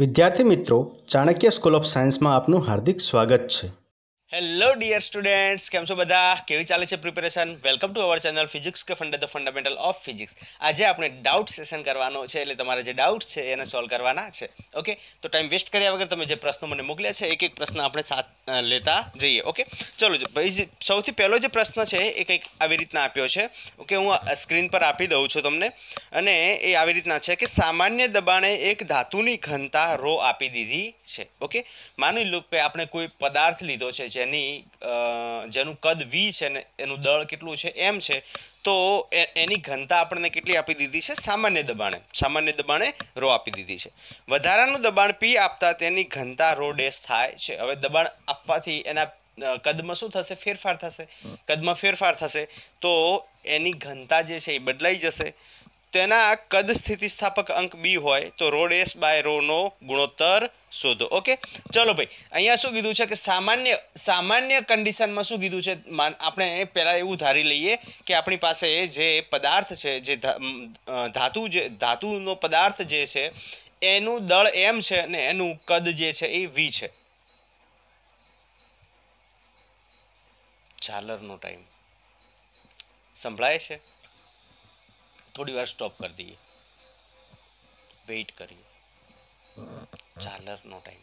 વિદ્યાર્થી મિત્રો Chanakya school of સાયન્સમાં આપનું હાર્દિક સ્વાગત છે। હેલો ડિયર સ્ટુડન્ટ્સ, કેમ છો બધા? કેવી ચાલે છે preparation? Welcome to our channel physics કે ફંડે, ધ ફંડામેન્ટલ ઓફ ફિઝિક્સ। આજે આપણે ડાઉટ સેશન કરવાનો છે, એટલે તમારા જે ડાઉટ છે એને સોલ્વ કરવાના છે। ઓકે, તો ટાઈમ વેસ્ટ કર્યા વગર તમે જે પ્રશ્નો મને મોકલ્યા છે એક એક પ્રશ્ન આપણે સાથ લેતા જઈએ। ઓકે, ચલો જો ભાઈ, સૌથી પહેલો જે પ્રશ્ન છે એ કંઈક આવી રીતના આપ્યો છે। ઓકે, હું સ્ક્રીન પર આપી દઉં છું તમને, અને એ આવી રીતના છે કે સામાન્ય દબાણે એક ધાતુની ઘનતા રો આપી દીધી છે। ઓકે, માની લો કે આપણે કોઈ પદાર્થ લીધો છે जेनु कद v है, एनु दळ केटलुं छे m छे, तो एनी घनता आपणे केटली आपी दीधी छे? सामान्य दबाणे रो आपी दीधी छे। वधारानुं दबाण p आपता तेनी घनता रो डेश थाय छे। हवे दबाण आपवाथी एना कदमां शुं थशे? फेरफार थशे। कदमां फेरफार थशे तो एनी घनता जे छे ए बदलाई जशे। तेना कद स्थितिस्थापक अंक बी होय तो रो डेश बाय रो नो गुणोत्तर शोधो। ओके, चलो भाई, अहींया शुं कीधुं छे के सामान्य कंडीशन में शुं कीधुं छे? आपणे पहेला एवुं धारी लईए के आपणी पासे जे पदार्थ छे, जे धातुनो पदार्थ जे छे एनुं दळ m छे अने एनुं कद जे छे ए v छे। चालरनो टाइम संभळाय छे? थोड़ी वार स्टॉप कर दिए, वेट करिए। चालर नो टाइम,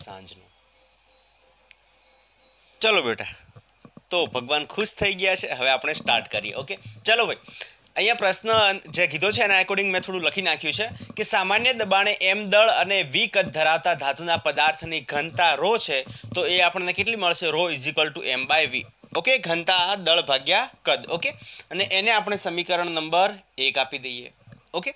सांज नो। चलो बेटा, तो भगवान खुश थई गया छे, हवे आपणे स्टार्ट करिए। ओके, चलो भाई, अहींया प्रश्न जे कीधो छे एना अकोर्डिंग मैं थोड़ू लखी नाख्युं छे के सामान्य दबाणे m दळ अने v कद धरावता धातुना पदार्थनी घनता रो छे, तो ए आपणे केटली मळशे? Rho is equal to m by v। Okay, घनता दळ भाग्या कद। ओके, अने एने आपणे समीकरण नंबर 1 आपी दईए। ओके,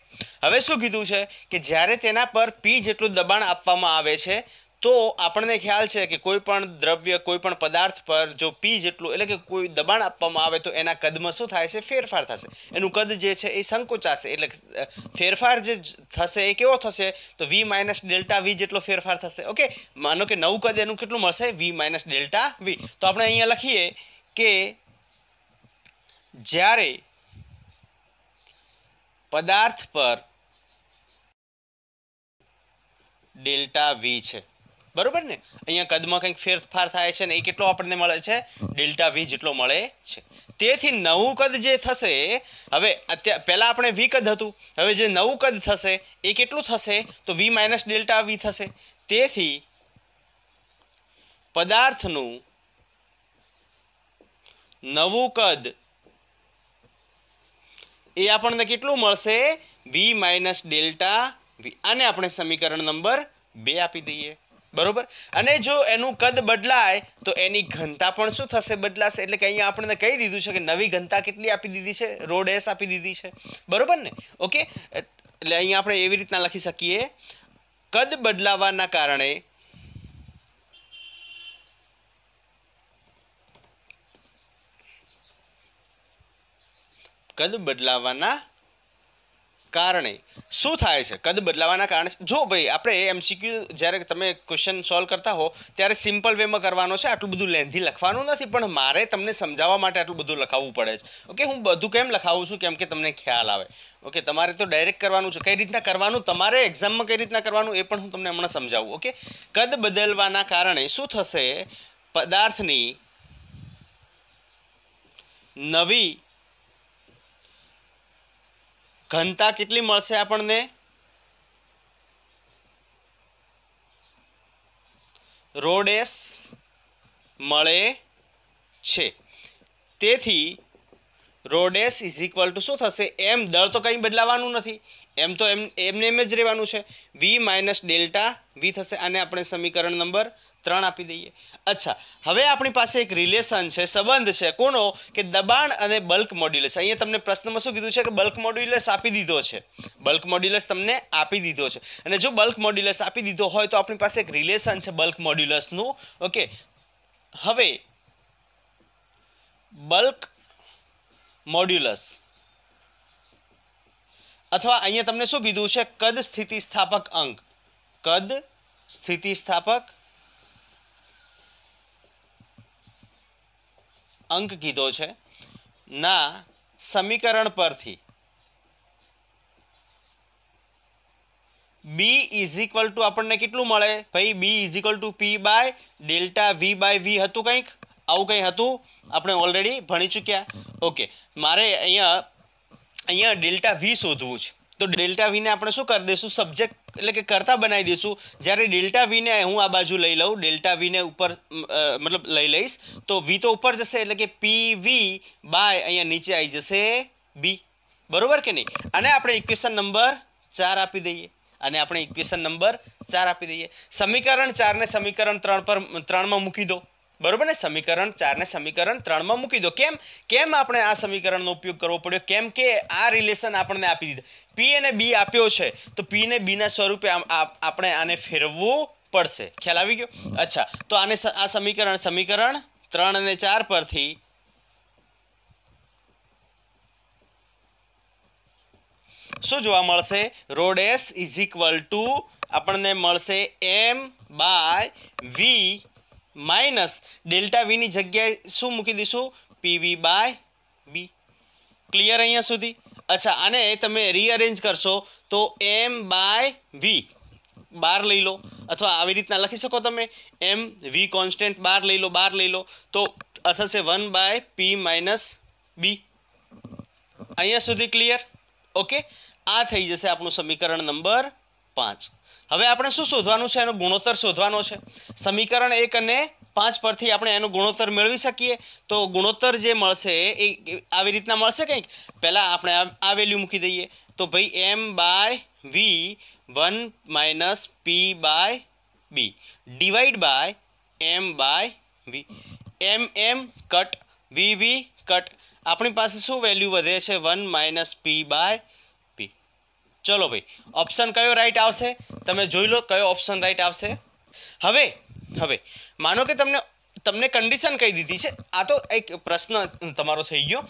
हवे शुं कीधुं छे के ज्यारे तेना पर p जेटलुं दबाण आपवामां आवे छे तो आपणे ख्याल छे के कोईपण द्रव्य, कोईपण पदार्थ पर जो p जेटलुं एटले के कोई दबाण आपवामां आवे तो एना कदमां शुं थाय छे? फेरफार थशे। एनुं कद जे छे ए संकोचाशे, एटले फेरफार जे थशे ए केवो थशे? तो v - डेल्टा v जेटलो फेरफार थशे। ओके, मानो के नवुं कद एनुं केटलुं मळशे? v - delta v। तो आपणे अहींया लखीए के ज्यारे पदार्थ पर डेल्टा v छे, बरोबर ने, अहींया कदमां कंईक फेरफार थाय छे ने ए केटलो आपणे मळे छे? डेल्टा v जेटलो मळे छे। तेथी नवुं कद जे थशे, हवे पहेला आपणे v कद हतुं, हवे जे नवुं कद थशे ए केटलुं थशे? तो v - डेल्टा v थशे। तेथी पदार्थनुं नवुं कद ए आपणे केटलुं मळशे? v - delta v। आने आपणे समीकरण नंबर 2 आपी दईए, बरोबर। अने जो एनु कद बदलाय तो एनी घनता पण शुं थशे? बदलाशे। एटले के अहींया आपणे कही दीधुं छे के नवी घनता केटली आपी दीधी छे? रो डेश आपी दीधी छे, बरोबर ने। ओके, एटले अहींया आपणे एवी रीतना लखी सकीए, कद बदलावाना कारणे कद बदलावाना कारण शू थाय छे? कद बदलावाना कारण जो भाई आपणे एमसीक्यू ज्यारे तमे क्वेश्चन सॉल्व करता हो त्यारे सीम्पल वे में करवानो छे। आटलुं बधुं लेंथी लखवानुं नथी, पण मारे तमने समजाववा माटे आटलुं बधुं लखावવું पड़े छे। ओके, हूँ बधुं केम लखावुं छुं? केम के तमने ख्याल आवे। ओके, तमारे तो डायरेक्ट करवानुं छे, कई रीतना करवानुं तमारे एक्जाम में कई रीतना करवानुं ए पण हूँ तमने हमणां समजावुं। ओके, कद बदलवाना कारणे शू थशे? पदार्थनी नवी घनता कितली मळशे आपणने? रो डेश मळे छे। तेथी rho dash is equal to शू थशे? m दळ तो कंई बदलावानुं नथी, m तो m ने एम ज रहेवानुं छे। v - डेल्टा v थशे। आने आपणे समीकरण नंबर 3 आपी दईए। अच्छा, हवे अपनी पास एक रिलेशन है, संबंध है, कोणो के दबाण अने बल्क मॉड्यूलस। अहीं तमने प्रश्न में शुं कीधुं छे के बल्क मॉड्यूलस आपी दीधो छे, बल्क मॉड्यूलस तमने आपी दीधो छे, अने जो बल्क मॉड्यूलस आपी दीधो होय तो अपनी पास एक रिलेशन है बल्क मॉड्यूलसनुं। ओके, हवे बल्क मॉड्यूलस अथवा अहीं तमने शुं कीधुं छे? कद स्थितिस्थापक अंक, कद स्थितिस्थापक अंक कीधो छे ना समीकरण परथी बी इज इक्वल टू आपने कितलू मळे भाई B is equal to P by delta V by V हतुं कंईक आवुं कंई हतुं आपणे ऑलरेडी भणी चूक्या। ओके मारे अहींया डेल्टा वी शोधवुं छे तो डेल्टा वी ने आपणे शुं करी दईशुं सब्जेक्ट એટલે કે કરતા બનાવી દઈશું જ્યારે ડેલ્ટા વી ને હું આ બાજુ લઈ લઉં ડેલ્ટા વી ને ઉપર મતલબ લઈ લઈશ તો વી તો ઉપર જશે એટલે કે પી વી બાય અહીંયા નીચે આવી જશે બી બરોબર કે નહીં। અને આપણે ઇક્વેશન નંબર 4 આપી દઈએ અને આપણે ઇક્વેશન નંબર 4 આપી દઈએ સમીકરણ 4 ને સમીકરણ 3 પર 3 માં મૂકી દો बरोबर ने समीकरण 4 ने समीकरण 3 में मूकी दो। केम केम आपणे आ समीकरणनो उपयोग करवो पड्यो केम के आ रिलेशन आपणे आपी दीधो पी अने बी आप्यो छे तो पी ने बी ना स्वरूपे आपणे आने फेरववू पड़शे। ख्याल आवी गयो। अच्छा तो आने आ समीकरण समीकरण 3 अने 4 परथी शुं जोवा मळशे rho dash is equal to आपणे मळशे m by v minus delta V नी जग्याए शू मूकी दीशू P V by B. Clear अहींया सुधी। अच्छा आने तमे रीअरेन्ज करशो तो एम बाय वी बार लई लो अथवा आवी रीतना लखी सको तमे एम वी कॉन्स्टंट बार लई लो तो थशे 1 बाय पी माइनस बी। अहींया सुधी क्लियर। ओके आ थई जशे आपणो समीकरण नंबर 5। हवे आपणे शुं शोधवानुं छे एनो गुणोत्तर शोधवानो छे। समीकरण 1 अने 5 परथी आपणे एनो गुणोत्तर मेळवी सकीए तो गुणोत्तर जे मळशे ए आवी रीतना मळशे कंईक पहेला आपणे आ वेल्यू मूकी दઈએ तो भाई m by v 1 minus p by b divide by m by v m m cut v v cut आपणी पासे शुं वेल्यू वधे छे 1 माइनस p बाय। चलो भाई ऑप्शन कयो राइट आवशे तमे जोई लो कयो ऑप्शन राइट आवशे। हवे हवे मानो के तमने तमने कंडीशन कही दीधी छे आ तो एक प्रश्न तमारो थई गयो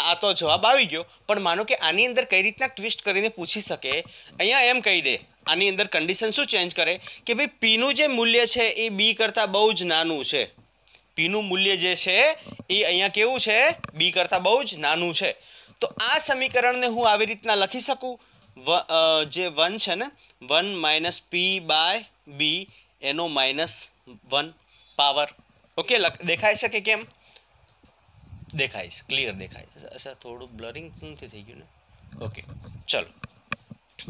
आ तो जवाब आवी गयो पण मानो के आनी अंदर कई रीतना ट्विस्ट करीने पूछी सके। अहींया एम कही दे आनी अंदर कंडीशन शुं चेन्ज करे के भाई पी नु जे मूल्य छे ए बी करता बहु ज नानुं छे। पी नु मूल्य जे छे ए अहींया केवुं छे बी करता बहु ज नानुं छे तो आ समीकरण ने हूँ आवी रीतना लखी सकूँ जे 1 है ने 1 माइनस पी बाय बी एनो माइनस 1 पावर। ओके देखाय छे के केम देखाय छे क्लियर देखाय छे। अच्छा थोड़ा ब्लरिंग थी थई गयुं ने। ओके चलो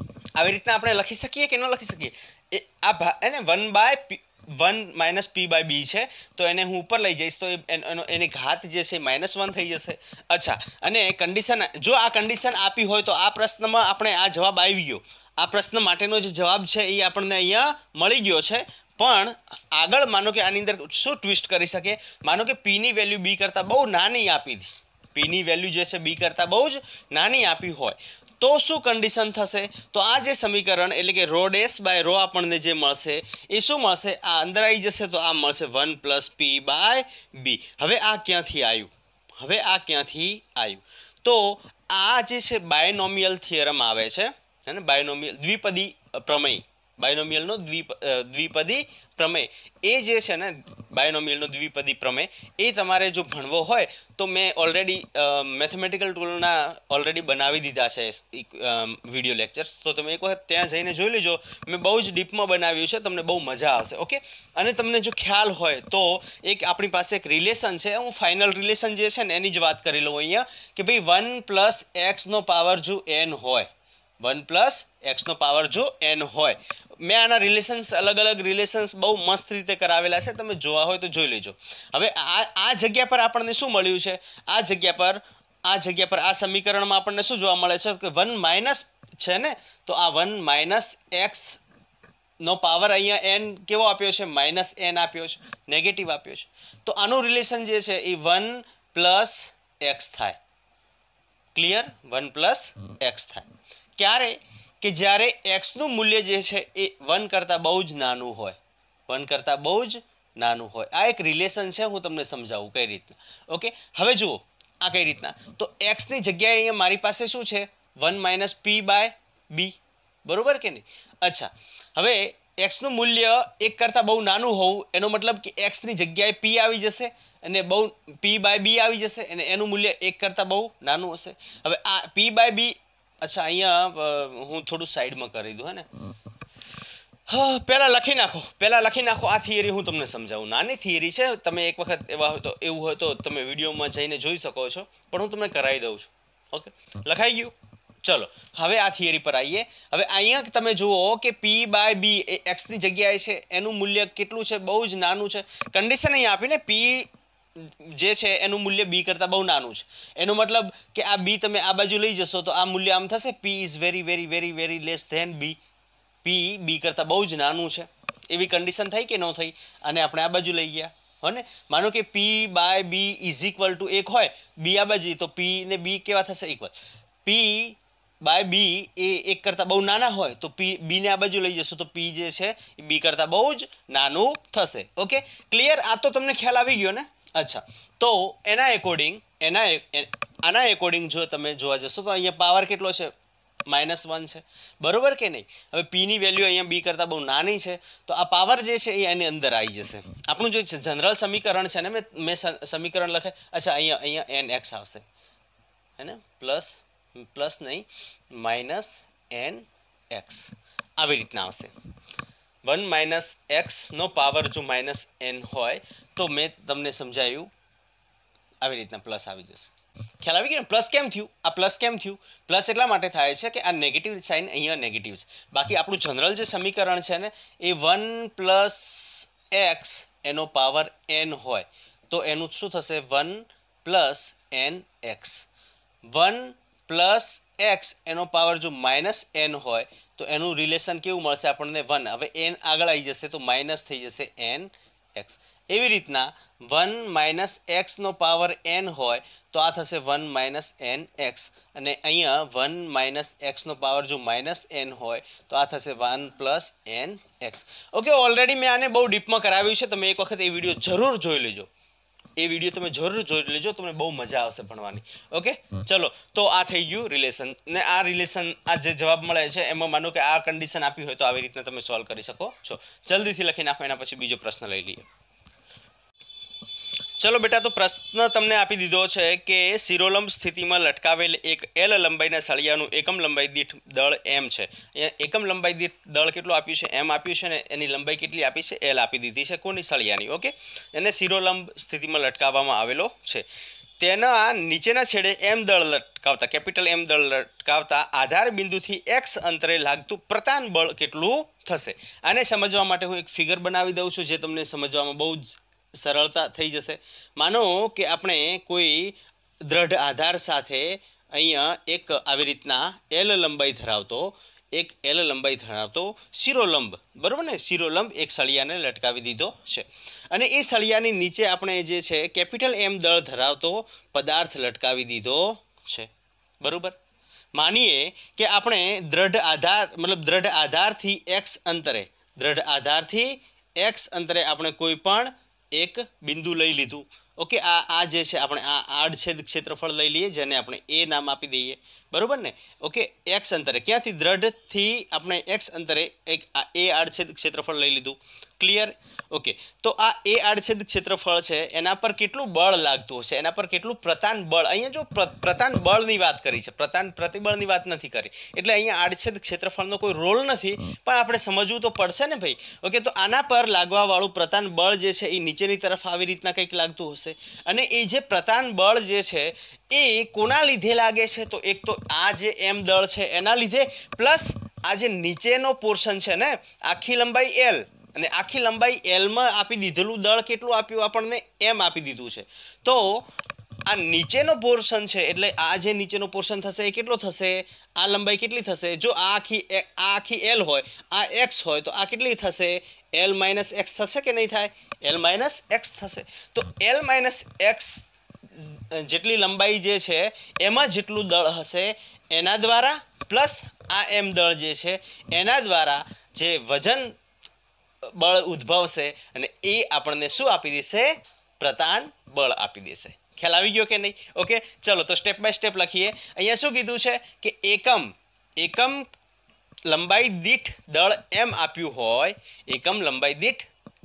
आवी रीतना आपणे लखी सकीए के न लखी सकीए आ एने 1 by 1 minus P by B है तो एने हूँ ऊपर लई जाइश तो एनी घात जे छे माइनस 1 थी जैसे। अच्छा अने कंडीशन जो आ कंडीशन आपी हो तो आ प्रश्न में आपणे आ जवाब आवी गयो आ प्रश्न माटेनो जे जवाब है ये आपने अहींया मळी गयो छे पण आगळ मानो कि आनी अंदर शुं ट्विस्ट करी सके मानो कि पी नी वेल्यू बी करता बहु नानी आपी पी नी वेल्यू जे छे बी करता बहु ज नानी आपी होय तो शू कंडीशन थशे तो आ जे समीकरण एटले के रो डेस बाय रो आपणने जे मळशे ए शुं मळशे आ अंदर आई जशे तो आ मळशे 1 प्लस पी बाय बी। हवे आ क्यांथी आव्युं तो आ जे छे बायनोमियल थ्योरम आवे छे है बायनोमियल द्विपदी प्रमेय बायनोमियलनो द्विपदी प्रमेय ए जे छे ने बायनोमियलनो द्विपदी प्रमेय ए तमारे जो भणवो होय तो मैं ऑलरेडी मैथमेटिकल टूलना ऑलरेडी बनावी दीधा छे वीडियो लेक्चर्स तो तमे एक वखत त्यां जईने जोई लेजो मैं बहु ज डीपमां बनाव्युं छे तमने बहु मजा आवशे। ओके अने तमने जो ख्याल होय तो एक आपणी पासे एक रिलेशन छे हूँ फाइनल रिलेशन जे छे ने एनी ज वात करी लउं अहींया के भाई 1 प्लस एक्स नो पावर जो एन होय 1 प्लस एक्स नो पावर जो एन होय मैं आना रिलेशन्स अलग अलग रिलेशन्स बहु मस्त रीते करावेला छे तमे जोवा होय तो जोई लेजो। हवे आ जग्या पर आपणने शुं मळ्युं छे आ जग्या पर आ समीकरणमां आपणने शुं जोवा मळे छे के 1 माइनस छे ने तो आ 1 माइनस एक्स नो पावर अहींया एन केवो आप्यो छे माइनस एन आप्यो छे नेगेटिव आप्यो छे तो आनुं रिलेशन जे छे ए 1 प्लस एक्स थाय। क्लियर 1 प्लस एक्स थाय क्यारे के ज्यारे एक्स नु मूल्य जे छे ए 1 करता बहु ज नानुं होय 1 करता बहु ज नानुं होय। आ एक रिलेशन छे हूँ तमने समझावुं कई रीतना। ओके हवे जुओ आ कई रीतना तो एक्स नी जग्याए अहींया मारी पासे शुं छे 1 माइनस पी बाय बी बरोबर के नहीं। अच्छा हवे एक्स नु मूल्य 1 करता बहु नानुं होवुं एनो मतलब कि एक्स नी जग्याए पी आवी जशे अने बहु पी बाय बी आवी जशे अने एनुं मूल्य 1 करता बहु नानुं हशे। हवे आ पी बाय बी अच्छा अहींया हूँ थोड़ू साइड में करी दूँ है ने હા પહેલાં લખી નાખો આ થિયરી હું તમને સમજાવું. નાની થિયરી છે, તમે એક વખત એવું હોય તો તમે વિડીયોમાં જઈને જોઈ શકો છો, પણ હું તમને કરાવી દઉં છું. ઓકે, લખાઈ ગયું. ચલો હવે આ થિયરી પર આવીએ. હવે અહીંયા તમે જુઓ કે પી બાય બી એ એક્સની જગ્યાએ છે, એનું મૂલ્ય કેટલું છે? બહુ જ નાનું છે. કન્ડિશન અહીંયા આપીને પી જે છે એનું મૂલ્ય બી કરતાં બહુ નાનું છે. એનો મતલબ કે આ બી તમે આ બાજુ લઈ જશો તો આ મૂલ્ય આમ થશે, P is very very very very less than B. P B કરતાં બહુ જ નાનું છે, એવી કન્ડિશન થઈ કે ન થઈ? અને આપણે આ બાજુ લઈ ગયા हो ने, मानो कि P by B is equal to एक होय, बी आ बाजू तो पी ने बी केवा थशे इक्वल. पी बाय बी ए एक करता बहु नाना होय तो पी बी ने आ बाजू लई जशो तो पी जे छे बी करता बहु ज नानू थशे. Okay, clear? आ तो तमने ख्याल आवी गयो ने. अच्छा, तो एना एकोर्डिंग आना एकोर्डिंग जो तमे जोवा जशो तो अहींया पावर केटलो छे? -1 है, बराबर के नहीं? हमें पी की वेल्यू अँ बी करता बहुत नानी है तो आ पावर जो है अंदर आई जैसे अपनू जो जनरल समीकरण है मैं समीकरण लखे. अच्छा, अँ एन एक्स आवशे है ना, प्लस प्लस नहीं -n x आ रीतना आवशे. 1 - x नो पावर जो -n होय तो मैं तमने समझायू आ रीतना प्लस आ जैसे. ख्याल आवी गयो? प्लस केम थयुं? आ प्लस केम थयुं? प्लस एटला माटे थाय छे के आ नेगेटिव साइन अहींया नेगेटिव छे, बाकी आपणो जनरल जे समीकरण छे ने ए 1 + x एनो पावर n होय तो एनुं शुं थशे? 1 + n x. 1 + x एनो पावर जो -n होय तो एनुं रिलेशन केवुं मळशे आपणने? 1. हवे n आगळ आई जशे तो माइनस थई जशे n x. एवी रीतना 1 - x नो पावर n होय तो आ थशे 1 - n x अने अहींया 1 - x नो पावर जो -n होय तो आ थशे 1 + n x. ओके, ऑलरेडी मैं आने बहुत डीप में कराव्युं छे, तमे एक वखत ए विडियो जरूर जोई लेजो. ए विडियो तमे जरूर जोई लेजो, तमने बहुत मजा आवशे भणवानी. ओके, चलो तो आ थई गयुं रिलेशन ने आ रिलेशन आ जे जवाब मळे छे एमां मानो के आ कंडिशन आपी होय तो आ रीतना तमे सॉल्व करी सको छो. जल्दीथी लखी नाखो, एना पछी बीजो प्रश्न लई लईए. चलो बेटा, तो प्रश्न तमने आपी दीधो छे के सिरोलंब स्थिति में लटकावेल एक एल लंबाईना सळियानुं एकम लंबाई दीठ दळ एम छे. एकम लंबाई दीठ दळ केटलो आप्युं छे? एम आप्युं छे ने एनी लंबाई केटली आपी छे? एल आपी दीधी छे. कोनी सळियानी? ओके, एने सिरोलंब स्थिति में लटकाववामां आवेलो छे. तेना नीचेना छेडे एम दळ लटकावता कैपिटल एम दळ लटकावता आधार बिंदुथी एक्स अंतरे लागतुं प्रतान बळ केटलुं थशे? आने समजवा माटे हुं एक फिगर बनावी दऊं छुं जे तमने समजवामां बहु ज सरलता थी जैसे. मानो कि अपने कोई दृढ़ आधार साथ अँ एक आ रीतना एल लंबाई धरावतो एक एल लंबाई धरावतो शिरोलंब, बराबर ने, शिरोलंब एक सळिया ने लटकावी दीधो छे अने ए सळियानी नीचे अपने जे छे कैपिटल एम दळ धरावतो पदार्थ लटकावी दीधो छे. बराबर, मानिए कि अपने दृढ़ आधार मतलब दृढ़ आधार थी एक्स अंतरे अपने कोईपण एक बिंदु लई लीधुं. ओके, आ जे छे आपणे आ आडछेद क्षेत्रफल लई लीए जेने आपणे ए नाम आपी दईए, बरोबर ने. ओके, एक्स अंतरे क्यांथी दृढ़थी आपणे एक्स अंतरे एक आ ए आडछेद क्षेत्रफल लई लीधुं. क्लियर? ओके, तो आ ए आडछेद क्षेत्रफल छे एना पर केटलुं बळ लागतुं हशे? एना पर केटलुं प्रतान बळ, अहींया जो प्रतान बळनी वात करी छे, प्रतान प्रतिबळनी वात नथी करी, एटले अहींया आडछेद क्षेत्रफळनो कोई रोल नथी, पण आपणे समजવું तो पड़शे ने भाई. ओके, तो आना पर लागवा वाळुं प्रतान बळ जे छे ए नीचेनी तरफ आवी रीतना कंईक लागतुं हशे अने ए जे प्रतान बळ जे छे ए कोना लीधे लागे छे? तो एक तो आ जे एम दळ छे एना लीधे, प्लस आ जे नीचेनो पोर्शन छे ने आखी लंबाई एल अने आखी लंबाई एल में आपी दीधेलू दळ केटलुं आप्युं? आपणे एम आपी दीधुं छे. तो आ नीचेनो पोर्शन छे एटले आ जे नीचेनो पोर्शन थशे ए केटलो थशे? आ लंबाई केटली थशे? जो आ आखी एल होय आ एक्स होय तो आ केटली थशे? एल माइनस एक्स थशे के नहीं थाय? एल माइनस एक्स थशे. तो एल माइनस एक्स जेटली लंबाई जे छे एमां जेटलुं दळ हशे एना द्वारा प्लस आ एम दळ जे छे एना द्वारा जे वजन बळ उद्भवशे अने ए आपणने शुं आपी देशे? प्रतान बळ आपी देशे. ख्याल आवी गयो के नहीं? ओके, चलो तो स्टेप बाय स्टेप लखीए. अहींया शुं कीधुं छे के एकम लंबाई दीठ दळ एम आप्युं होय, एकम लंबाई दीठ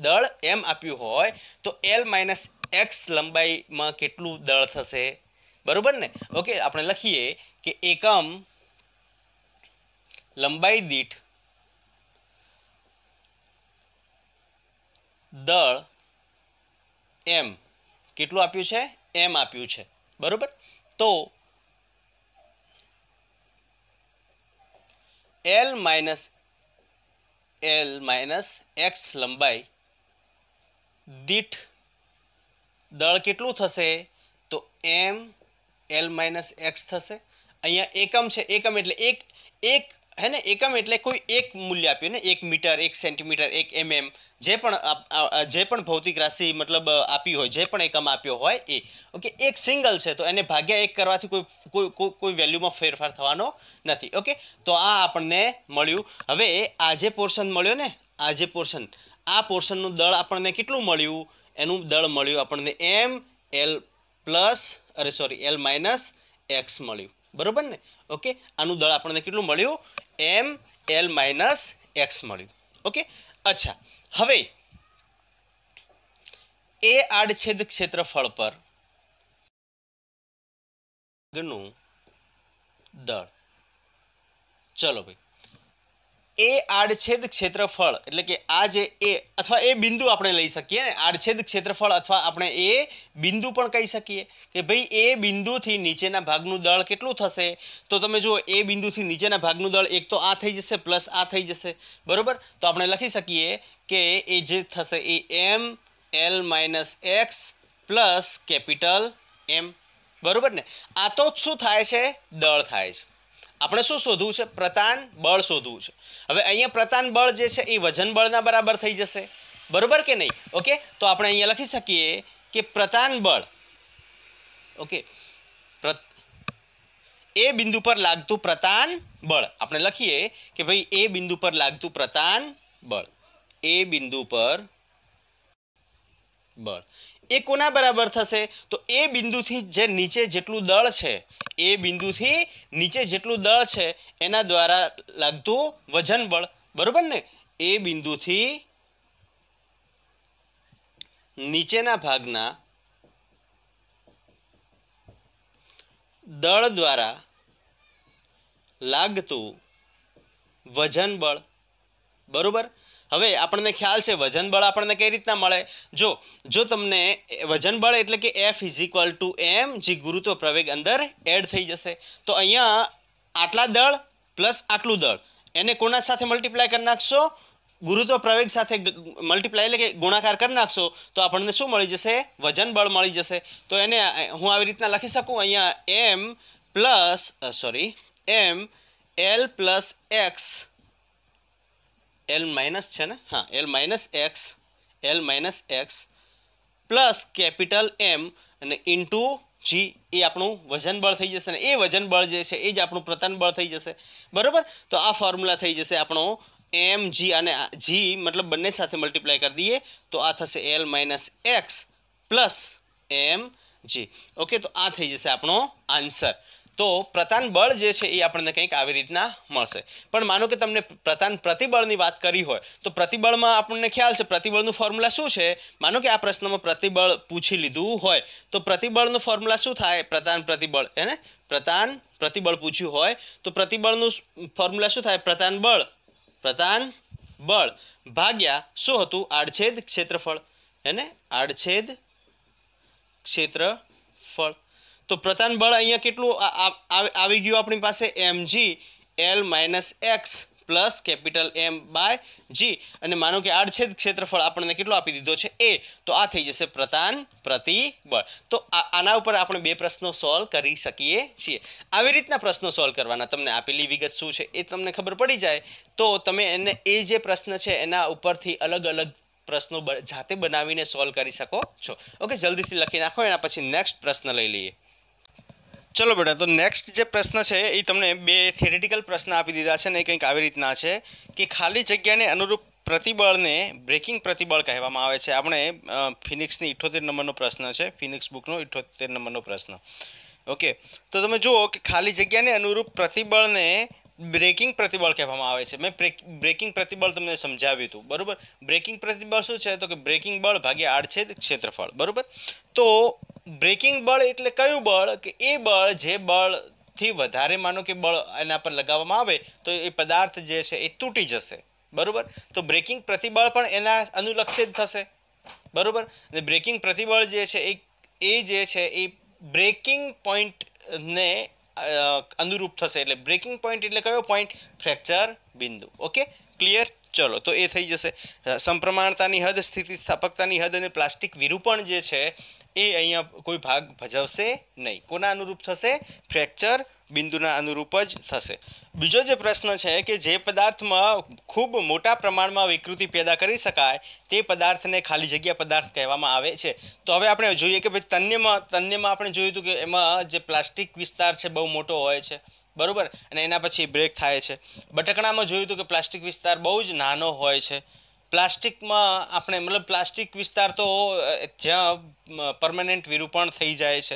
दळ एम आप्युं होय तो एल माइनस एक्स लंबाई में केटलुं दळ थशे? बरोबर ने. ओके, आपणे लखीए के एकम लंबाई दीठ દળ m કેટલું આપ્યું છે m આપ્યું છે બરોબર તો l minus x લંબાઈ દીઠ દળ કેટલું થશે તો m l minus x થશે અહીંયા એકમ છે એકમ એટલે एक है ना एकम एटले कोई एक मूल्य आप एक मीटर एक सेंटीमीटर एक एमएम जेपण भौतिक राशि मतलब आपी हो जेपण एकम आप ओके एक सींगल है तो एने भाग्या एक करवाथी कोई कोई कोई कोई वेल्यू में फेरफार थवानो नथी ओके तो आ आपने मळ्यु हवे आज पोर्शन मळ्यो ने आज पोर्शन आ पोर्शन नु दळ आपने केटलू मळ्यु एनु दळ मळ्यु आपने एम एल प्लस अरे सॉरी एल माइनस एक्स मळ्यु बरोबर ने ओके आनु दळ आपने केटलू मळ्यु एम एल माइनस एक्स मळ्यु ओके अच्छा हवे ए आड़छेद क्षेत्रफल पर दळ चलो भाई ए आड़छेद क्षेत्रफल एटले के आज ए अथवा ए बिंदु आपणे लई सकीए ने आड़छेद क्षेत्रफल अथवा आपणे ए बिंदु पण कही सकीए के भाई ए बिंदु थी नीचेना भागनुं दळ केटलुं थशे तो तमे जो ए बिंदु थी नीचेना भागनुं दळ एक तो आ थई जशे प्लस आ थई जशे बरोबर तो आपणे लखी सकीए के ए जे थशे ए M L minus x plus capital M बरोबर ने आ तो शुं थाय छे दळ थाय छे આપણે શું શોધવું છે પ્રતાન બળ શોધવું છે હવે અહીંયા પ્રતાન બળ જે છે એ વજન બળના બરાબર થઈ જશે બરોબર કે નહીં ઓકે તો આપણે અહીંયા લખી સકીએ કે પ્રતાન બળ ઓકે એ બિંદુ પર લાગતું પ્રતાન બળ આપણે લખીએ કે ભાઈ એ બિંદુ પર લાગતું પ્રતાન બળ એ બિંદુ પર બળ એ કોના બરાબર થશે તો એ બિંદુથી જે નીચે જેટલું દળ છે એ બિંદુથી નીચે જેટલું દળ છે એના દ્વારા લાગતું વજન બળ બરોબર ને એ બિંદુથી નીચેના ભાગના દળ દ્વારા લાગતું વજન બળ બરોબર હવે આપણને ખ્યાલ છે વજન બળ આપણને કઈ રીતના મળે જો જો તમને વજન બળ એટલે કે f = m જે ગુરુત્વ પ્રવેગ અંદર એડ થઈ જશે તો અહીંયા આટલા દળ પ્લસ આટલું દળ એને કોના સાથે મલ્ટીપ્લાય કરી નાખશો ગુરુત્વ પ્રવેગ સાથે મલ્ટીપ્લાય એટલે કે ગુણાકાર કરી નાખશો તો આપણને શું મળી જશે વજન બળ મળી જશે તો એને હું આવી રીતના લખી શકું અહીંયા m plus sorry m l plus x L minus है ना हाँ L minus x plus capital M अने इंटू जी ए आपणु वजन बल थी जैसे ए वजन बल जैसे ए आपणु प्रतान बल थी जैसे बराबर तो आ फॉर्म्यूला थी जैसे आपणो एम जी अने जी मतलब बने साथ मल्टीप्लाय कर दिए तो आ थशे L minus x plus M G okay तो आ थी जैसे आपणो आंसर तो प्रतान बल जे छे ए आपणे कंईक आवी रीतना मळशे पण मानो के तमने प्रतान प्रतिबळनी वात करी होय तो प्रतिबळमां आपणे ख्याल छे प्रतिबळनुं फॉर्म्युला शुं छे मानो के आ प्रश्नमां प्रतिबळ पूछी लीधुं होय तो प्रतिबळनुं फॉर्म्युला शुं थाय प्रतान प्रतिबळ है ने प्रतान प्रतिबळ पूछ्युं होय तो प्रतिबळनुं फॉर्म्युला शुं थाय प्रतान बळ भाग्या शुं हतुं आडछेद क्षेत्रफळ है ने आडछेद क्षेत्रफळ तो प्रतान बल अहीं केटलुं आवी गयुं आपणी पासे M G L minus x plus capital M by G अने मानो के आड़छेद क्षेत्रफल आपणे केटलो आपी दीधो छे ए तो आ थई जशे प्रतान प्रतिबळ तो आना उपर आपणे बे प्रश्नो सॉल्व करी सकीए छीए आवी रीतना प्रश्नो सॉल्व करवाना तमने आपेली विगत शुं छे ए तमने खबर पड़ी जाए तो तमे एने ए जे प्रश्न छे एना उपरथी अलग अलग प्रश्नों जाते बनावीने सॉल्व करी सको छो ओके जल्दी थी लखी नाखो एना पछी नेक्स्ट प्रश्न लई लईए चलो बेटा तो नेक्स्ट जो प्रश्न है ये तमने बे थेरेटिकल प्रश्न आप दीदा है कहीं आ रीतना है कि खाली जगह ने अनुरूप प्रतिबल ने ब्रेकिंग प्रतिबल कहवामां आवे छे आपणे फिनिक्स 78 नंबर प्रश्न है फिनिक्स बुक 78 नंबर प्रश्न ओके तो तमे जुओ कि खाली जगह ने अनुरूप प्रतिबल ने ब्रेकिंग प्रतिबल कहवामां आवे छे मैं ब्रेकिंग प्रतिबल तमने समझाव्युं हतुं बरोबर ब्रेकिंग प्रतिबल शुं छे तो कि ब्रेकिंग बल भाग्या आड़छेद क्षेत्रफल बरोबर तो ब्रेकिंग बल एटले क्यू बल कि ए बल जे बल थी वधारे मानो के बल एना पर लगाववामां आवे तो ए पदार्थ जे छे ए तूटी जशे बरोबर तो ब्रेकिंग प्रतिबल पण एना अनुलक्षित थशे बराबर ने ब्रेकिंग प्रतिबल जे छे ए ब्रेकिंग पॉइंट ने अनुरूप थशे एटले ब्रेकिंग पॉइंट एटले कयो पॉइंट फ्रेक्चर बिंदु। Okay clear. चलो तो ये थी जैसे संप्रमाणता हद स्थितिस्थापकता हद और प्लास्टिक विरूपण जे छे ए कोई भाग भजवशे नहीं। कोना अनुरूप थशे फ्रेक्चर बिंदुना अनुरूप ज थशे। बीजो जो प्रश्न है कि जे पदार्थ में खूब मोटा प्रमाण में विकृति पैदा करी शकाय ते पदार्थ ने खाली जग्या पदार्थ कहेवामां आवे छे। तो हवे आपणे जोईए कि भाई तन्यमां आपणे जोयुं हतुं कि एमां जे प्लास्टिक विस्तार छे बहु मोटो होय छे बराबर अने एना पछी ब्रेक थाय छे। बटकणामां जोयुं हतुं कि प्लास्टिक विस्तार बहु ज नानो होय छे। प्लास्टिक में आपने मतलब प्लास्टिक विस्तार तो ज्यां परमानेंट विरूपण थी जाए छे।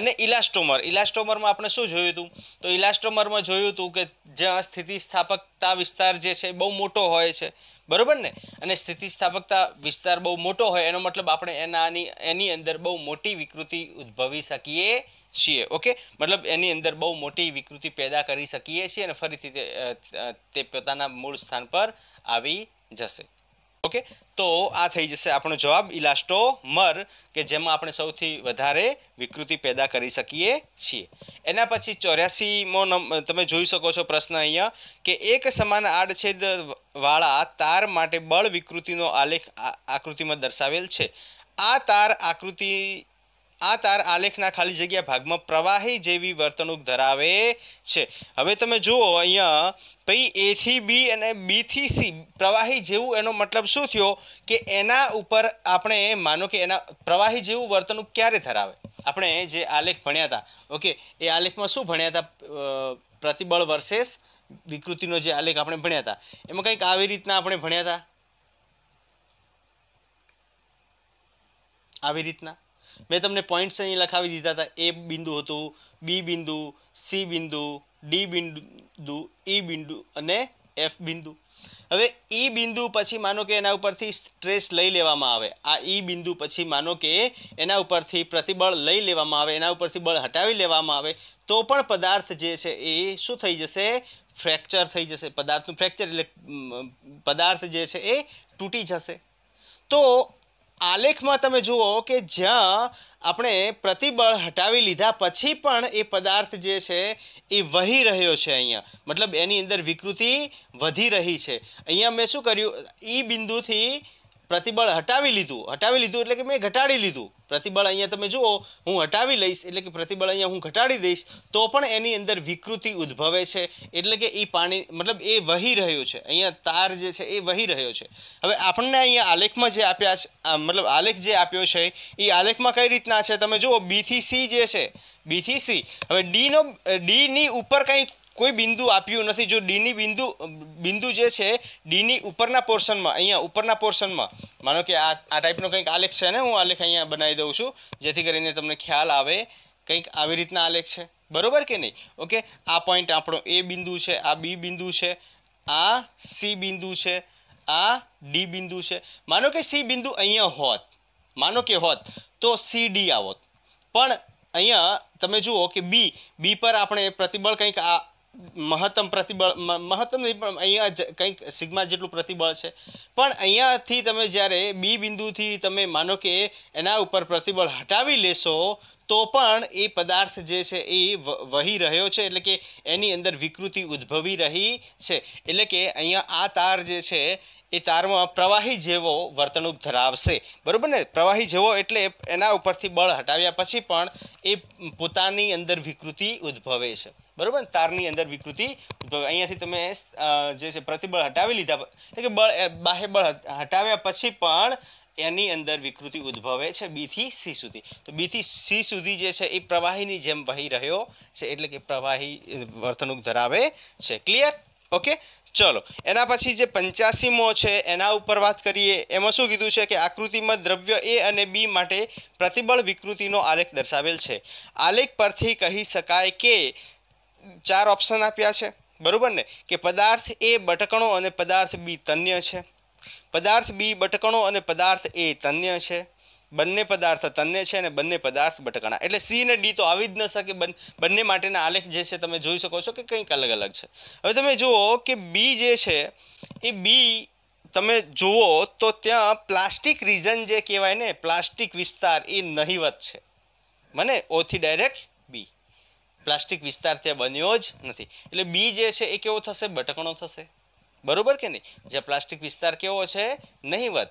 अने इलास्टोमर में आपने शुं जोयुं हतुं तो इलास्टोमर में जोयुं हतुं के ज्यां स्थितिस्थापकता विस्तार जे छे बहु मोटो होय छे बराबर ने अने स्थितिस्थापकता विस्तार बहु मोटो होय एनो मतलब आपणे एनी अंदर बहु मोटी विकृति उद्भवी सकीए छे। ओके मतलब एनी अंदर बहु मोटी विकृति पैदा करी सकीए छे अने फरीथी ते पोताना मूळ स्थान पर आवी जशे। ओके तो आ थी जैसे आपनो जवाब इलास्टोमर के जेम आपणे सौथी वधारे विकृति पैदा करी सकीए छीए। एना पछी 84मो तमे जोई शको छो प्रश्न अहींया के एक समान आड़छेद वाला तार माटे बल विकृतिनो आलेख आकृति में दर्शावेल छे। आ तार आलेखना खाली जग्या भाग में प्रवाही जेवी वर्तणूक धरावे छे। हवे तमे जुओ अहींया भाई ए थी बी अने बी थी सी प्रवाही जेवू एनो मतलब शुं थयो के एना उपर आपणे मानो के एना प्रवाही जेवू वर्तणूक क्यारे धरावे। आपणे जे आलेख भण्या हता ओके ए आलेखमां शुं भण्या हता प्रतिबल वर्सेस विकृतिनो जे आलेख आपणे भण्या हता एमां कंईक आवी रीतना आपणे भण्या हता આવી રીતના मैं तमने पॉइंट्स अहीं लखावी दीधा था। ए बिंदु हतुं बी बिंदु सी बिंदु डी बिंदु ई बिंदु अने एफ बिंदु। हवे ई बिंदु पछी मानो के एना उपरथी स्ट्रेस लई लेवामां आवे। आ ई बिंदु पछी मानो के एना उपरथी प्रतिबल लई लेवामां आवे एना उपरथी बल हटावी लेवामां आवे तो पण पदार्थ जे छे ए शुं थई जशे फ्रेक्चर थई जशे। पदार्थनुं फ्रेक्चर एटले पदार्थ जे छे ए तूटी जशे। तो आलेख में तमे जुओ के ज्यां अपने प्रतिबल हटावी लीधा पछी पण ए पदार्थ जे छे ए वही रह्यो छे। अहींया मतलब एनी अंदर विकृति वधी रही छे। अहींया मैं शुं कर्युं ई बिंदु थी प्रतिबल हटावी लीधुं एटले के मैं घटाड़ी लीधुं। प्रतिबल अहींया तमे जुओ हूँ हटावी लईश एटले के प्रतिबल अहींया हूँ घटाड़ी दईश तो पण एनी अंदर विकृति उद्भवे छे एटले के ई पाणी मतलब ए वही रह्यो छे। अहींया तार जे छे ए वही रह्यो छे। हवे आपणने अहींया आलेखमां जे आप्या छे मतलब आलेख जे आप्यो छे ई आलेखमां कई रीतना छे तमे जुओ बी थी सी जे छे बी थी सी। हवे डी नी उपर कंई कोई बिंदु आप्यु नथी। जो डी नी बिंदु जे छे डी नी उपरना पोर्शन में अहींया उपरना पोर्शन में मानो कि आ टाइपनो कंईक आलेख छे ने हूँ आलेख अहींया बनावी दऊं छुं जेथी करीने तमने ख्याल आवे कंईक आवी रीतना आलेख छे बरोबर के नहीं। ओके आ पॉइंट आपणो ए बिंदु छे आ बी बिंदु छे आ सी बिंदु छे आ डी बिंदु छे। मानो कि सी बिंदु अहींया होत मानो कि होत तो सी डी आवत पण अहींया तमे जुओ कि बी बी पर आपणे प्रतिबल कंईक आ महत्तम प्रतिबल महत्तम नहीं पण अहींया कंईक सिग्मा जेटलुं प्रतिबल छे पण अहींयाथी तमे ज्यारे बी बिंदुथी तमे मानो के एना उपर प्रतिबल हटावी लेशो तो पण ए पदार्थ जे छे ए वही रह्यो छे एटले के एनी अंदर विकृति उद्भवी रही छे। एटले के अहींया आ तार जे छे ए तार में प्रवाही जेवो वर्तणूक धरावशे बरोबर ने। प्रवाही जेवो एटले एना उपरथी बल हटाव्या पछी पण ए पोतानी अंदर विकृति उद्भवे छे बरोबर। तारनी अंदर विकृति उद्भवे अहींयाथी तमे जे छे प्रतिबल हटावी लीधा એટલે કે બળ બાહે બળ હટાવ્યા પછી પણ એની અંદર વિકૃતિ ઉદ્ભવે છે બી થી સી સુધી। તો બી થી સી સુધી જે છે એ પ્રવાહીની જેમ વહી રહ્યો છે એટલે કે પ્રવાહી વર્તણૂક ધરાવે છે। ક્લિયર। ઓકે चलो एना पछी जे 85मो छे एना उपर बात करिए। एमां शुं कीधुं छे के आकृति में द्रव्य ए अने बी माटे प्रतिबल विकृतिनो आलेख दर्शावेल छे। आलेख परथी कही शकाय के चार ऑप्शन आप्या छे बरोबर ने के पदार्थ ए बटकणो अने पदार्थ बी तन्य छे। पदार्थ बी बटकणो अने पदार्थ ए तन्य छे। बंने पदार्थ तन्य छे अने बंने पदार्थ बटकणा एटले सी ने डी तो आवी ज न सके। बंने माटेना आलेख जे छे तमे जोई शको छो के कंईक अलग अलग छे। हवे तमे जुओ के बी जे छे ए बी તમે જુઓ તો ત્યાં પ્લાસ્ટિક રીજન જે કહેવાય ને, પ્લાસ્ટિક વિસ્તાર એ નહિવત છે. મને ઓથી ડાયરેક્ટ બી, પ્લાસ્ટિક વિસ્તાર ત્યાં બન્યો જ નથી. એટલે બી જે છે એ કેવો થશે? બટકણો થશે, બરોબર કે નહીં? જે પ્લાસ્ટિક વિસ્તાર કેવો છે? નહિવત.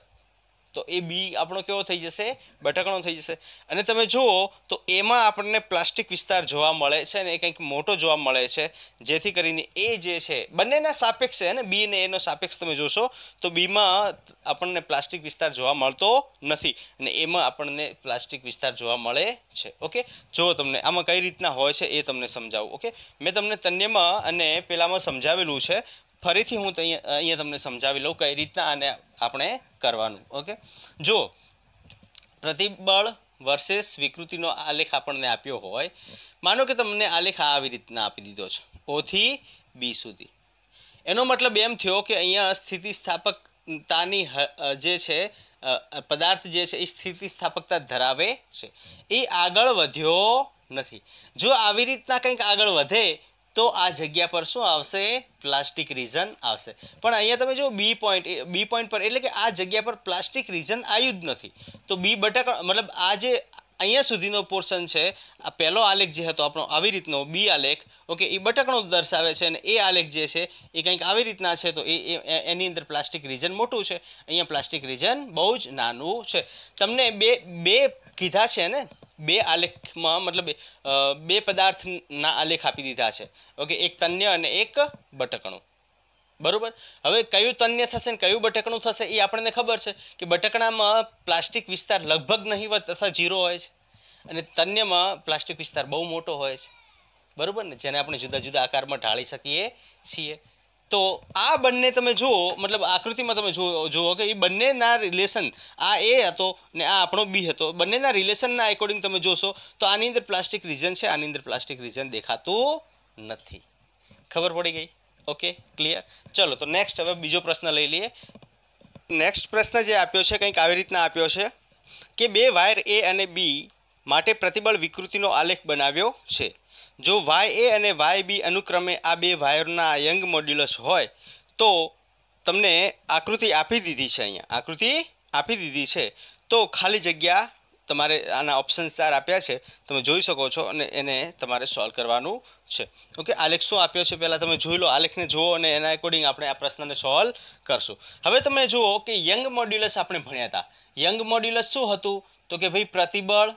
તો એ બી આપણો કેવો થઈ જશે? બટકણો થઈ જશે. અને તમે જુઓ તો એમાં આપણને પ્લાસ્ટિક વિસ્તાર જોવા મળે છે અને એ કંઈક મોટો જોવા મળે છે, જેથી કરીને એ જે છે બંનેના સાપેક્ષ છે ને, બી ને એનો સાપેક્ષ તમે જોશો તો બીમાં આપણને પ્લાસ્ટિક વિસ્તાર જોવા મળતો નથી અને એમાં આપણને પ્લાસ્ટિક વિસ્તાર જોવા મળે છે. ઓકે, જો તમને આમાં કઈ રીતના હોય છે એ તમને સમજાવું. ઓકે, મેં તમને તન્યમાં અને પેલામાં સમજાવેલું છે, ફરીથી હું અહીંયા તમને સમજાવી લઉં કઈ રીતના આને આપણે કરવાનું. ઓકે, જો પ્રતિબળ વર્સેસ વિકૃતિનો આલેખ આપણને આપ્યો હોય, માનો કે તમને આલેખ આવી રીતના આપી દીધો છે ઓથી બી સુધી, એનો મતલબ એમ થયો કે અહીંયા સ્થિતિસ્થાપકતાની જે છે પદાર્થ જે છે એ સ્થિતિસ્થાપકતા ધરાવે છે, એ આગળ વધ્યો નથી. જો આવી રીતના કંઈક આગળ વધે તો આ જગ્યા પર શું આવશે? પ્લાસ્ટિક રીજન આવશે. પણ અહીંયા તમે જો બી પોઈન્ટ, બી પોઈન્ટ પર એટલે કે આ જગ્યા પર પ્લાસ્ટિક રીજન આવ્યું જ નથી. તો બી બટકણ, મતલબ આ જે અહીંયા સુધીનો પોર્શન છે, આ પહેલો આલેખ જે હતો આપણો આવી રીતનો બી આલેખ, ઓકે, એ બટકણો દર્શાવે છે અને એ આલેખ જે છે એ કંઈક આવી રીતના છે, તો એની અંદર પ્લાસ્ટિક રીજન મોટું છે, અહીંયા પ્લાસ્ટિક રીજન બહુ જ નાનું છે. તમને બે કીધા છે ને, બે આલેખમાં, મતલબ બે પદાર્થના આલેખ આપી દીધા છે. ઓકે, એક તન્ય અને એક બટકણું, બરાબર. હવે કયું તન્ય થશે ને કયું બટકણું થશે એ આપણને ખબર છે કે બટકણામાં પ્લાસ્ટિક વિસ્તાર લગભગ નહિવત તથા 0 હોય છે અને તન્યમાં પ્લાસ્ટિક વિસ્તાર બહુ મોટો હોય છે, બરાબર ને, જેને આપણે જુદા જુદા આકારમાં ઢાળી શકીએ છીએ. તો આ બંને તમે જુઓ, મતલબ આકૃતિમાં તમે જુઓ કે એ બંનેના રિલેશન, આ એ હતો ને આ આપણો બી હતો, બંનેના રિલેશનના એકોર્ડિંગ તમે જોશો તો આની અંદર પ્લાસ્ટિક રીજન છે, આની અંદર પ્લાસ્ટિક રીજન દેખાતું નથી. ખબર પડી ગઈ? Okay, clear. ચલો તો નેક્સ્ટ હવે બીજો પ્રશ્ન લઈ લઈએ. નેક્સ્ટ પ્રશ્ન જે આપ્યો છે કંઈક આવી રીતના આપ્યો છે કે બે વાયર એ અને બી માટે પ્રતિબળ વિકૃતિનો આલેખ બનાવ્યો છે. જો વાય એ અને વાય બી અનુક્રમે આ બે વાયરના યંગ મોડ્યુલસ હોય તો તમને આકૃતિ આપી દીધી છે, અહીંયા આકૃતિ આપી દીધી છે, તો ખાલી જગ્યા તમારે આના ઓપ્શન 4 આપ્યા છે, તમે જોઈ શકો છો અને એને તમારે સોલ્વ કરવાનું છે. ઓકે, આલેખ શું આપ્યો છે પહેલાં તમે જોઈ લો, આલેખને જુઓ અને એના એકોર્ડિંગ આપણે આ પ્રશ્નને સોલ્વ કરશું. હવે તમે જુઓ કે યંગ મોડ્યુલસ આપણે ભણ્યા હતા. યંગ મોડ્યુલસ શું હતું? તો કે ભાઈ પ્રતિબળ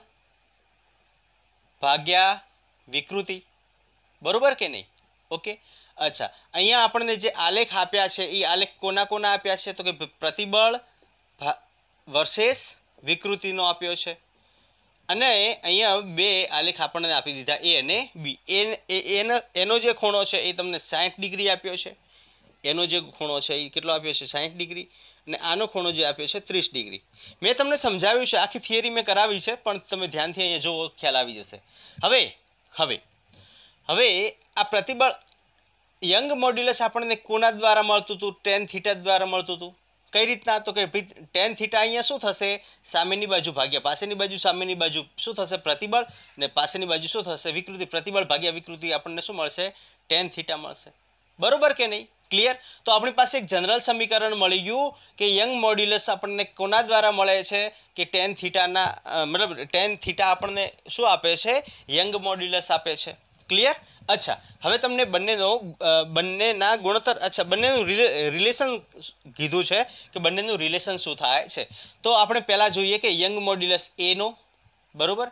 ભાગ્યા વિકૃતિ, બરોબર કે નહીં? ઓકે, અચ્છા, અહીંયા આપણને જે આલેખ આપ્યા છે એ આલેખ કોના કોના આપ્યા છે? તો કે પ્રતિબળ વર્સેસ વિકૃતિનો આપ્યો છે અને અહીંયા બે આલેખ આપણને આપી દીધા એ અને બી. એનો જે ખૂણો છે એ તમને 60 ડિગ્રી આપ્યો છે, એનો જે ખૂણો છે એ કેટલો આપ્યો છે? 60 ડિગ્રી. અને આનો ખૂણો જે આપ્યો છે 30 ડિગ્રી. મેં તમને સમજાવ્યું છે, આખી થિયરી મેં કરાવી છે, પણ તમે ધ્યાનથી અહીંયા જુઓ, ખ્યાલ આવી જશે. હવે આ પ્રતિબળ યંગ મોડ્યુલસ આપણને કોના દ્વારા મળતું હતું? ટેન થીટા દ્વારા મળતું હતું. કઈ રીતના? તો કે ટેન થીટા અહીંયા શું થશે? સામેની બાજુ ભાગ્યા પાસેની બાજુ, સામેની બાજુ શું થશે? પ્રતિબળ, અને પાસેની બાજુ શું થશે? વિકૃતિ. પ્રતિબળ ભાગ્યા વિકૃતિ આપણને શું મળશે? ટેન થીટા મળશે, બરોબર કે નહીં? ક્લિયર. તો આપણી પાસે એક જનરલ સમીકરણ મળી ગયું કે યંગ મોડ્યુલસ આપણને કોના દ્વારા મળે છે? કે ટેન થીટાના, મતલબ ટેન થીટા આપણને શું આપે છે? યંગ મોડ્યુલસ આપે છે. ક્લિયર. અચ્છા, હવે તમને બંનેના ગુણોત્તર, અચ્છા, બંનેનું રિલેશન કીધું છે કે બંનેનું રિલેશન શું થાય છે. તો આપણે પહેલાં જોઈએ કે યંગ મોડ્યુલસ એનો, બરાબર,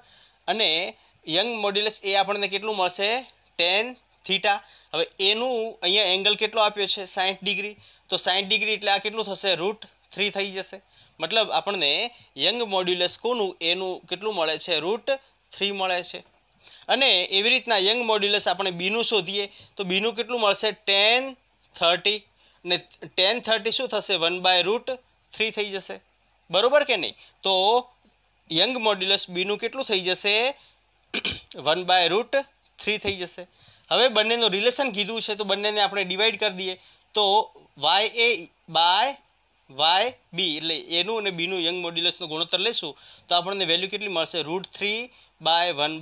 અને યંગ મોડ્યુલસ એ આપણને કેટલું મળશે? Ten theta. હવે એનું અહીંયા એંગલ કેટલો આપ્યો છે? 60 ડિગ્રી. તો 60 ડિગ્રી એટલે આ કેટલું થશે? √3 થઈ જશે. મતલબ આપણને યંગ મોડ્યુલસ કોનું? એનું કેટલું મળે છે? √3 મળે છે. અને એવી રીતના યંગ મોડ્યુલસ આપણે બીનું શોધીએ તો બીનું કેટલું મળશે? ટેન 30, ને ટેન 30 શું થશે? 1/√3 થઈ જશે, બરોબર કે નહીં? તો યંગ મોડ્યુલસ બીનું કેટલું થઈ જશે? 1/√3 થઈ જશે. હવે બંનેનું રિલેશન કીધું છે તો બંનેને આપણે ડિવાઈડ કરી દઈએ. તો Y A by Y B, એટલે એનું અને બીનું યંગ મોડ્યુલસનું ગુણોત્તર લઈશું તો આપણને વેલ્યુ કેટલી મળશે? √3/1/√3.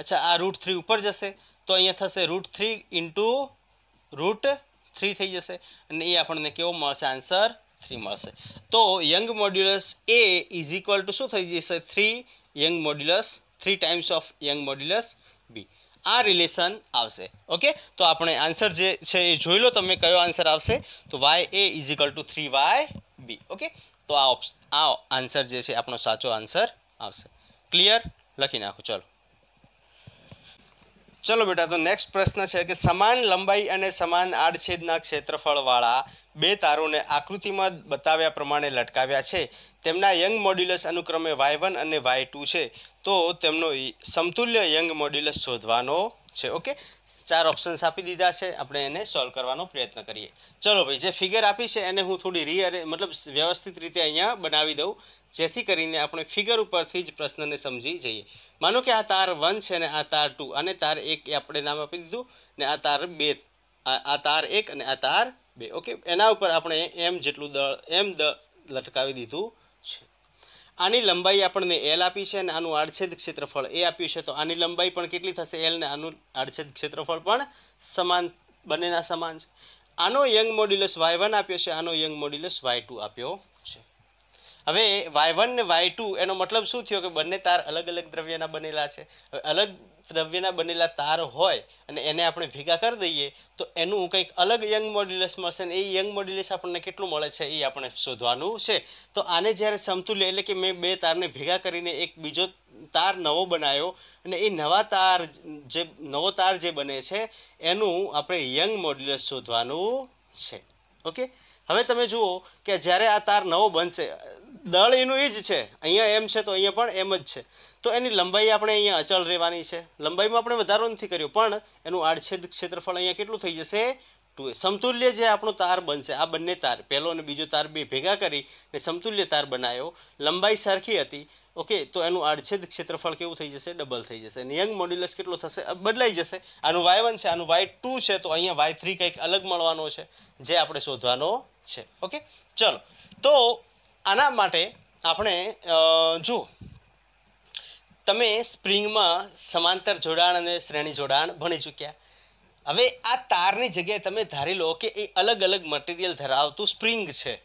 અચ્છા, આ √3 ઉપર જશે તો અહીંયા થશે √3 * थ्री थी जैसे ये आपने केव मैं आंसर थ्री मैं। तो Young modulus A is equal to शू थी जैसे three Young modulus three times of Young modulus B आ रिलेशन आवशे। ओके तो आपने आंसर जे छे ए जोई लो तमे कयो आंसर आवशे तो वाय ए is equal to three Y B. Okay तो आ आंसर जे छे आपनो साचो आंसर आवशे। क्लियर लखी नाखो। चलो चलो बेटा तो नेक्स्ट प्रश्न है कि समान लंबाई और समान आड़छेदना क्षेत्रफळवाळा बे तारोने आकृति में बताव्या प्रमाणे लटकाव्या छे तेमना यंग मॉड्यूलस अनुक्रमे y1 और y2 है तो तेमनो समतुल्य यंग मॉड्यूलस शोधवानो छे। ओके चार ऑप्शन्स आपी दीधा है आपणे एने सॉल्व करवानो प्रयत्न करिए। चलो भाई जे फिगर आपी छे एने हूँ थोड़ी रीअरे मतलब व्यवस्थित रीते अहींया बनावी दऊं जेथी करीने आपणे फिगर उपरथी ज प्रश्नने समजी जाइए। मानो कि आ तार 1 छे ने आ तार 2 अने तार 1 आपणे नाम आपी दीधुं ने आ तार 2 आ तार 1 अने आ तार 2। ओके एना उपर आपणे एम जेटलुं दळ एम दळ लटकावी दीधुं छे। आनी लंबाई आपने एल आपी है आनु आड़छेद क्षेत्रफल ए आप्यु है तो आनी लंबाई पण केटली थशे एल ने आनु आड़छेद क्षेत्रफल पण समान बनेना समान छे। आनो यंग मॉड्यूलस y1 आप्यो छे आनो यंग मॉड्यूलस y2 आप्यो छे। हवे y1 ने y2 एनो मतलब शुं थयो के बंने तार अलग अलग द्रव्यना बनेला छे। हवे अलग द्रव्यना बनेला तार होय अने एने आपणे भेगा कर दईए तो एनुं कंईक अलग यंग मॉड्यूलस मळशे अने ए यंग मॉड्यूलस आपणने केटलुं मळे छे ए आपणे शोधवानुं छे। तो आने ज्यारे समतुल्य एटले के मैं बे तारने भेगा करीने एक बीजो तार नवो बनाव्यो अने ए नवा तार जे नवो तार जे बने छे एनुं आपणे यंग मॉड्यूलस शोधवानुं छे। ओके हवे तमे जुओ के ज्यारे आ तार नवो बनशे दल एनु एज छे अहींया एम छे तो अहींया पण एम ज छे तो एनी लंबाई आपणे अहींया अचल रहेवानी छे। लंबाईमां आपणे वधारो नथी कर्यो पण एनुं आड़छेद क्षेत्रफळ अहींया केटलुं थई जशे 2a। समतुल्य जे आपणो तार बनशे आ बंने तार पहेलो अने बीजो तार बे भेगा करीने समतुल्य तार बनाव्यो लंबाई सरखी हती। ओके तो एनुं आड़छेद क्षेत्रफळ केवुं थई जशे डबल थई जशे अने यंग मॉड्यूलस केटलो थशे बदलाई जशे। आनुं y1 छे आनुं y2 छे तो अहींया y3 कंईक अलग मळवानो छे जे आपणे शोधवानो छे। ओके चलो तो आना माटे आपणे जो तमे स्प्रिंग में समांतर जोड़ाण अने श्रेणी जोड़ाण भणी चूक्या। हवे आ तारनी जग्याए तमे धारी लो के ए अलग अलग मटीरियल धरावतुं स्प्रिंग छे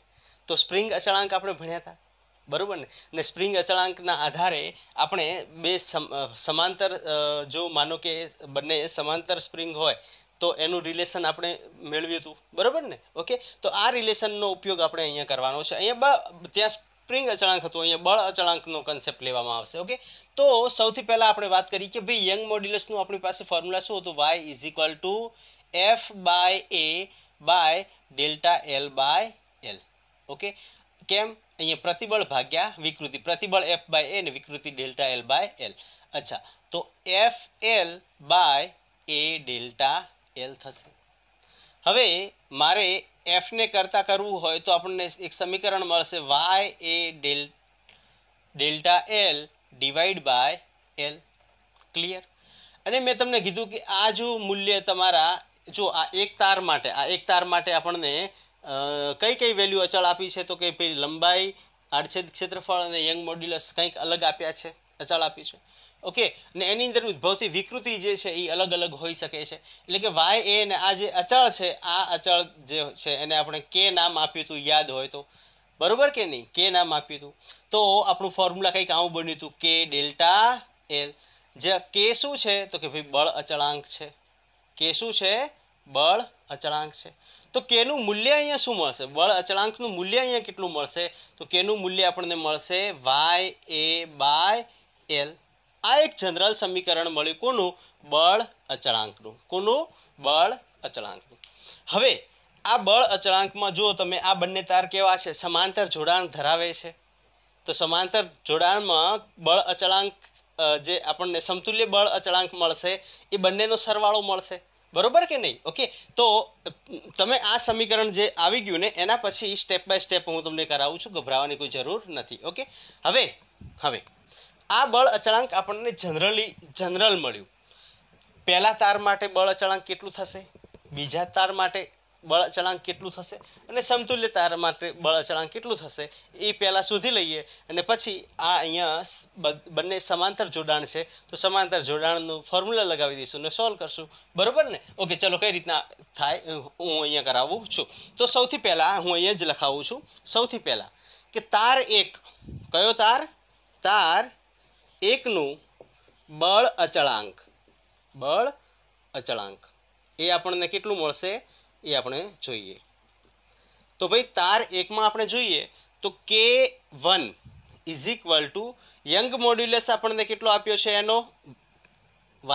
तो स्प्रिंग अचळांक आपणे भण्या हता बरोबर ने स्प्रिंग अचळांकना आधारे आपणे बे समांतर जो मानो के बने समांतर स्प्रिंग होय तो एनु रिलेशन आपणे मेळव्युं हतुं बरोबर ने। ओके तो आ रिलेशननो उपयोग आपणे अहींया करवानो छे। अहींया त्यां स्प्रिंग अचळांक हतो अहींया बळ अचळांकनो कन्सेप्ट लेवामां आवशे। ओके तो सौथी पहेला आपणे वात करी के भाई यंग मॉड्यूलसनुं आपणी पासे फॉर्म्युला शुं हतुं y is equal to f by a by delta l by l। Okay केम अहींया प्रतिबळ भाग्या विकृति प्रतिबळ f बाय a ने विकृति डेल्टा l बाय l। अच्छा तो f l by a delta L थशे। हवे मारे एफ ने करता करवू होय तो आपने एक समीकरण मळशे वाय a delta L divide by L. Clear अने मैं तमने कीधुं कि आ जो मूल्य तमारा जो आ एक तार माटे आपने कई कई वेल्यू अचल आपी है तो कई लंबाई आड़छेद क्षेत्रफळ अने यंग मॉड्यूलस कंईक अलग आप्या छे अचल आपी है। ओके ने एनी अंदर उद्भवती विकृति जे छे ई अलग अलग होई सके छे एटले के वाय ए ने आ जे अचल छे आ अचल जे छे एने आपणे के नाम आप्युं हतुं याद होय तो बरोबर के नहीं के नाम आप्युं हतुं तो आपणो फॉर्म्युला कंईक आवुं बन्युं हतुं के डेल्टा एल जे के शुं छे तो के भाई बळ अचळांक छे। के शुं छे बळ अचळांक छे तो के नुं मूल्य अहींया शुं मळशे बळ अचळांकनुं मूल्य अहींया केटलुं मळशे तो के नुं मूल्य आपणने मळशे वाय ए बाय एल। आ एक जनरल समीकरण मळ्युं कोनुं बळ अचळांकनुं हवे आ बळ अचळांकमां जो तमे आ बंने तार केवा छे समांतर जोड़ाण धरावे छे तो समांतर जोड़ाणमां बळ अचळांक जे आपणने समतुल्य बळ अचळांक मळशे ए बंनेनो सरवाळो मळशे बरोबर के नहीं। ओके तो तमे आ समीकरण जे आवी गयुं ने एना पछी स्टेप बाय स्टेप हूँ तमने करावुं छुं गभरावानी कोई जरूर नथी। ओके हवे आ बल अचळांक आपने जनरल मळ्युं पहला तार माटे बल अचळांक केटलुं थशे बीजा तार माटे બળ અચળાંક કેટલું થશે અને સમતુલ્યતા માટે બળ અચળાંક કેટલું થશે એ પહેલા શોધી લઈએ અને પછી આ અહીંયા બંને સમાંતર જોડાણ છે તો સમાંતર જોડાણનું ફોર્મ્યુલા લગાવી દઈશું અને સોલ્વ કરશું બરોબર ને ઓકે ચલો કઈ રીતના થાય હું અહીંયા કરાવું છું તો સૌથી પહેલા હું અહીંયા જ લખાવું છું સૌથી પહેલા કે તાર 1 કયો તાર તાર 1 નું बल अचलांक ए आपने के आपने जोईए तो भाई तार एक में आपने जोईए तो K1 is equal to Young modulus आपने के आप्यो छे एनो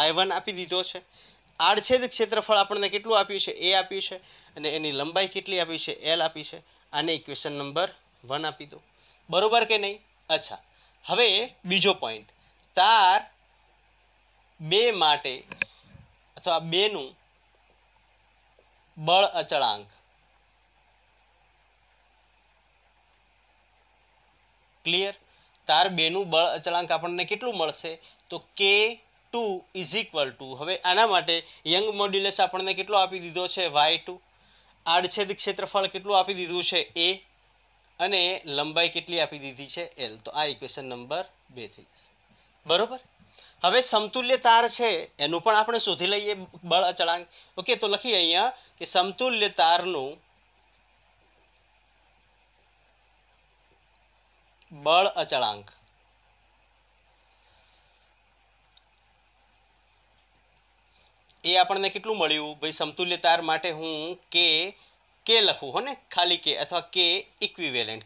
Y1 आपी दीधो छे आड़छेद क्षेत्रफल आपने के आप्यु छे A आप्यु छे अने एनी लंबाई केटली आपी छे L आपी छे आने इक्वेशन नंबर 1 आपी दो बरोबर के नहीं। अच्छा हवे बीजो पॉइंट तार बे माटे अथवा बेनु बल अचलांक क्लियर तार बेनु बल अचलांक आपने कितलू मळशे तो K2 इज इक्वल टू हवे आना माटे यंग मॉड्यूलस आपने कितलो आपी दीधो छे Y2 आड़छेद क्षेत्रफल कितलू आपी दीधुं छे A अने लंबाई कितली आपी दीधी छे L तो आ इक्वेशन नंबर 2 थई जशे बरोबर। हवे समतुल्य तार है एनु पण आपणे शोधी लईए बल अचळांक ओके तो लखीए अहींया के समतुल्य तारनुं बल अचळांक ए आपणे केटलुं मळ्युं भाई समतुल्य तार माटे हूँ के लखूँ होने खाली के अथवा के इक्विवेलेंट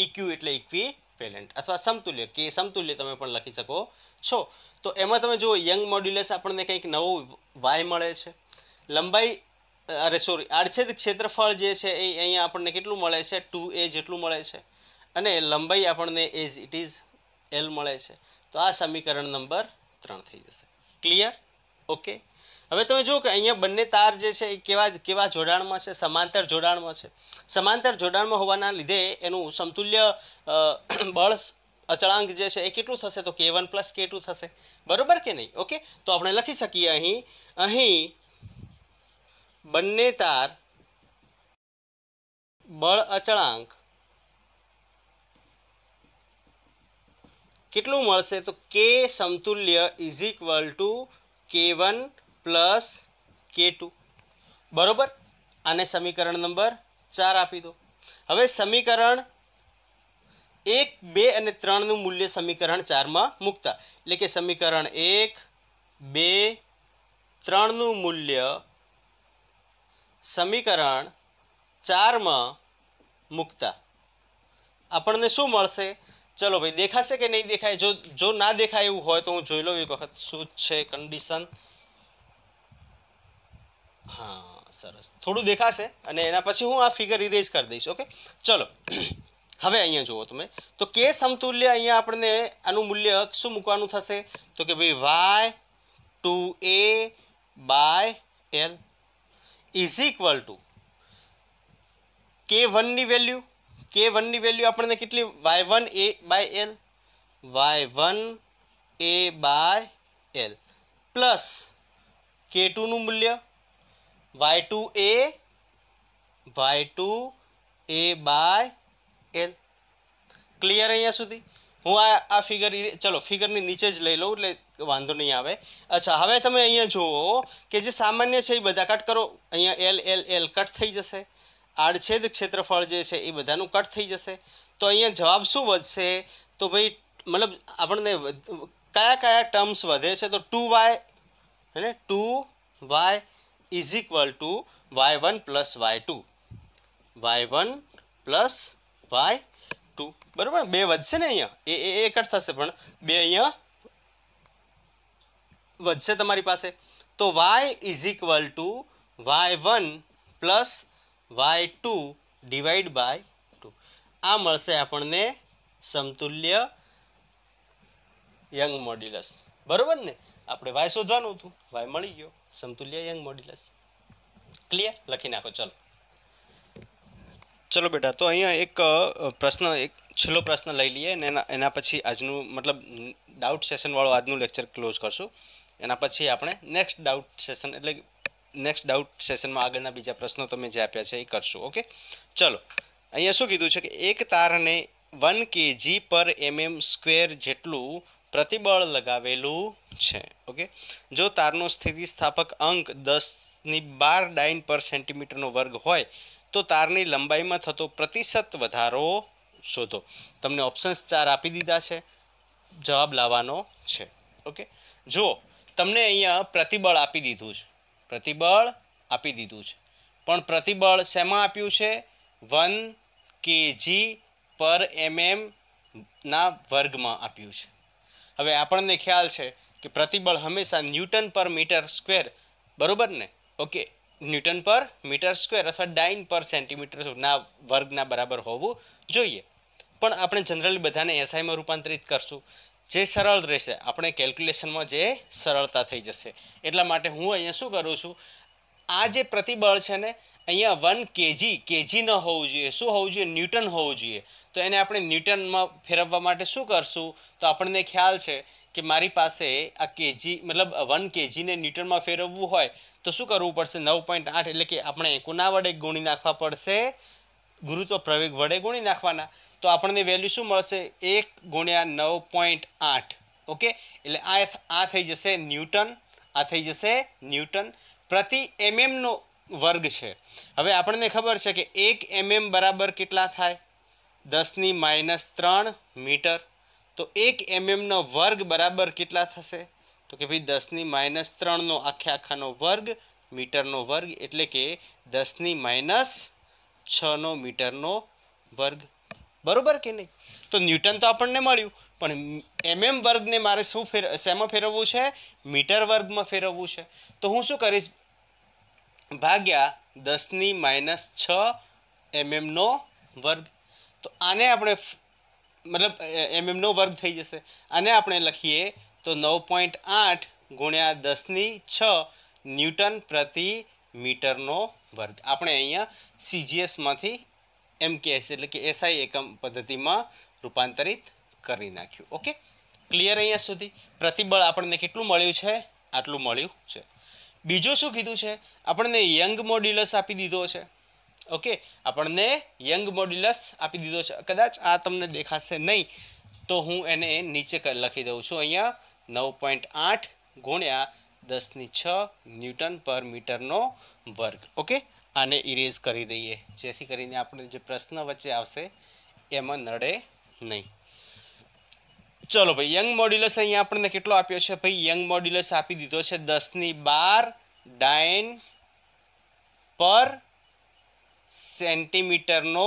EQ एटले इक्वी अथवा समतुल्य के समतुल्य तमे पण लखी सको छो तो एमां तमे जो यंग मॉड्यूलस आपणे कंईक नवो y मळे छे लंबाई अरे सॉरी आड़छेद क्षेत्रफल जे छे ए अहींया आपणे केटलुं मळे छे 2a जेटलुं मळे छे अने लंबाई आपणे एज इट इज l मळे छे तो आ समीकरण नंबर 3 थई जशे क्लियर ओके। हवे तमे जो के अहींया बंने तार जे छे केवा जोडाणमां छे समांतर जोडाणमां छे समांतर जोडाणमां होवाना लीधे एनुं समतुल्य बल अचळांक जे छे ए केटलुं थशे तो K1 प्लस K2 थशे बरोबर के नहीं ओके तो आपणे लखी सकीए अहीं बंने तार बल अचळांक केटलुं मळशे तो K समतुल्य is equal to K1 plus K2 बराबर आने समीकरण नंबर 4 आपी दो। हवे समीकरण 1, 2 अने 3 नु मूल्य समीकरण 4 में मुकता एटले के समीकरण 1, 2, 3 नु मूल्य समीकरण 4 में मुकता आपने शू मळशे चलो भाई देखाशे के नहीं देखाय जो ना देखाय एवुं होय तो हूँ जोई लऊं एक वखत शू छे कंडिशन हाँ सरस थोड़ू देखाशे अने एना पछी हूँ आ फिगर इरेज कर दईश ओके चलो हवे अहींया जुओ तमे तो के समतुल्य अहींया आपणे आनुं मूल्य शुं मूकवानुं थशे तो के भाई y2a by l is equal to K1 नी वेल्यू आपणे केटली y1a by l plus K2 नुं मूल्य y2a बाय l क्लियर अहींया सुधी हूँ आ फिगर चलो फिगर नी नीचे ज लई लऊं एटले वांधो नहीं आवे। अच्छा हवे तमे अहींया जुओ के जे सामान्य छे ए बधा कट करो अहींया l कट थई जशे आड़छेद क्षेत्रफळ जे छे ए बधानुं कट थई जशे तो अहींया जवाब शुं वधशे तो भाई मतलब आपणे क्या टर्म्स वधे छे तो 2y है ने 2y is equal to y1 plus y2 बराबर बे वधशे ने अहींया ए कट थशे पण बे अहींया वधशे तमारी पासे तो y is equal to y1 plus y2 divide by 2 आ मळशे आपणे समतुल्य यंग मॉड्यूलस बरोबर ने आपणे y शोधवानुं हतुं y मळी गयो समतुल्य यंग मॉड्यूलस क्लियर लखी नाखो चलो चलो बेटा तो अहीं एक प्रश्न एक छेल्लो प्रश्न लई लीए ने एना पछी आजनु मतलब डाउट सेशन वाळो आजनु लेक्चर क्लोज करशुं एना पछी आपणे नेक्स्ट डाउट सेशन एटले नेक्स्ट डाउट सेशन में आगे बीजा प्रश्नों तब जो आप करशो। ओके चलो अँ शू कीधु कि एक तार ने 1 kg पर mm स्क्वेर जेटलू प्रतिबल लगावेलू है। ओके जो तारनो स्थितिस्थापक अंक 10 ની 12 डाइन पर सेंटीमीटर नो वर्ग होय तो तारनी लंबाई में थतो प्रतिशत वधारो शोधो। तमने ऑप्शन्स 4 आपी दीधा है, जवाब लावानो छे। ओके जो तमने अहींया प्रतिबल आपी दीधुं छे, प्रतिबल आपी दीधुं छे पण प्रतिबल शेमां आप्युं छे 1 kg/mm ना वर्ग में आप्युं छे। हवे आपने ख्याल है कि प्रतिबल हमेशा न्यूटन पर मीटर स्क्वेर बराबर ने। Okay newton per metre square अथवा डाइन पर सेंटीमीटर ना वर्गना बराबर होवू जोईए पण आपणे जनरली बधाने एसआई में रूपांतरित करशुं जे सरल रहेशे, आपणे केल्क्युलेशन में जे सरलता थई जशे। एटला माटे हूँ अहींया शुं करूँ छुं, आ जे प्रतिबल छे ने अहींया 1 kg न होवुं जोईए, शुं होवुं जोईए न्यूटन होवुं जोईए। तो एने आपणे न्यूटन में फेरववा माटे शुं करशुं तो आपणे ख्याल छे कि मारी पासे आ केजी मतलब 1 kg ने न्यूटन में फेरववू होय तो शुं करवू पड़शे 9.8 एटले कि आपणे कोना वडे गुणी नाखवा पड़शे, गुरुत्व प्रवेग वडे गुणी नाखवाना। तो आपणे वेल्यू शुं मळशे 1 × 9.8। ओके एटले आ थई जशे न्यूटन, आ थई जशे न्यूटन प्रति mm नो वर्ग है। हवे आपने खबर है कि 1 mm बराबर कितना थाय 10⁻³ मीटर। तो 1 mm नो वर्ग बराबर कितना थशे तो कि भाई 10⁻³ नो आखे आखा नो वर्ग मीटर नो वर्ग एटले कि 10⁻6 नो मीटर नो वर्ग बराबर के नहीं। तो न्यूटन तो आपने मळ्यु पण mm वर्ग ने मारे शू शेमां फेरववू छे, मीटर वर्ग में फेरववू छे। तो हूँ शू करीश भाग्या 10⁻6 mm नो वर्ग। तो आने अपने मतलब mm नो वर्ग थी जैसे आने अपने लखीए तो 9.8 × 10⁻6 न्यूटन प्रति मीटर नो वर्ग। अपने अँ सीजीएस में एमकेएस एटले कि एसआई एकम पद्धति में रूपांतरित करी नाख्युं। Okay clear. अहींया सुधी प्रतिबल आपणे केटलुं मळ्युं छे, आटलुं मळ्युं छे। बीजो शुं कीधुं छे, आपणे यंग मॉड्यूलस आपी दीधो छे। ओके आपणे यंग मॉड्यूलस आपी दीधो छे। कदाच आ तमने देखाशे नहीं तो हूँ एने नीचे लखी दऊं छुं अहींया 9.8 × 10⁻6 न्यूटन पर मीटर नो वर्ग। ओके आने इरेज करी दईए जेथी करीने आपणे जे प्रश्न वच्चे आवशे एमां नड़े नहीं। चलो भाई यंग मॉड्यूलस अहीं आपणे केटलो आप्यो छे, भाई यंग मॉड्यूलस आपी दीधो छे 10⁻12 डाइन पर सेंटीमीटर नो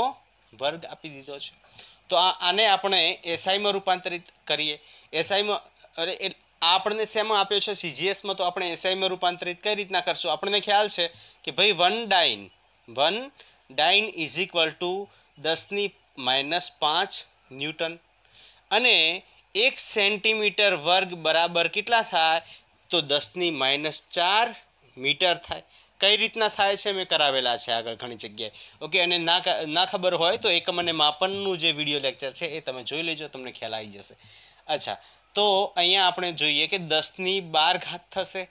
वर्ग आपी दीधो छे। तो आने आपणे एसआई में रूपांतरित करीए। एसआई में अरे आपने शेमां आप्यो छे सीजीएस में, तो आपने एसआई में रूपांतरित कई रीतना करशुं। आपने ख्याल है कि भाई 1 डाइन = 10⁻5 न्यूटन अने 1 सेंटीमीटर वर्ग बराबर कितना थाय तो 10⁻4 मीटर थाय। कई रीतना थाय छे मैं करावेला छे आगळ घणी जग्याए। ओके अने ना खबर होय तो एकम अने मापननुं जे विडियो लेक्चर छे ए तमे जोई लेजो, तमने ख्याल आई जशे। अच्छा तो अहींया आपणे जोईए कि 10⁻12 थशे।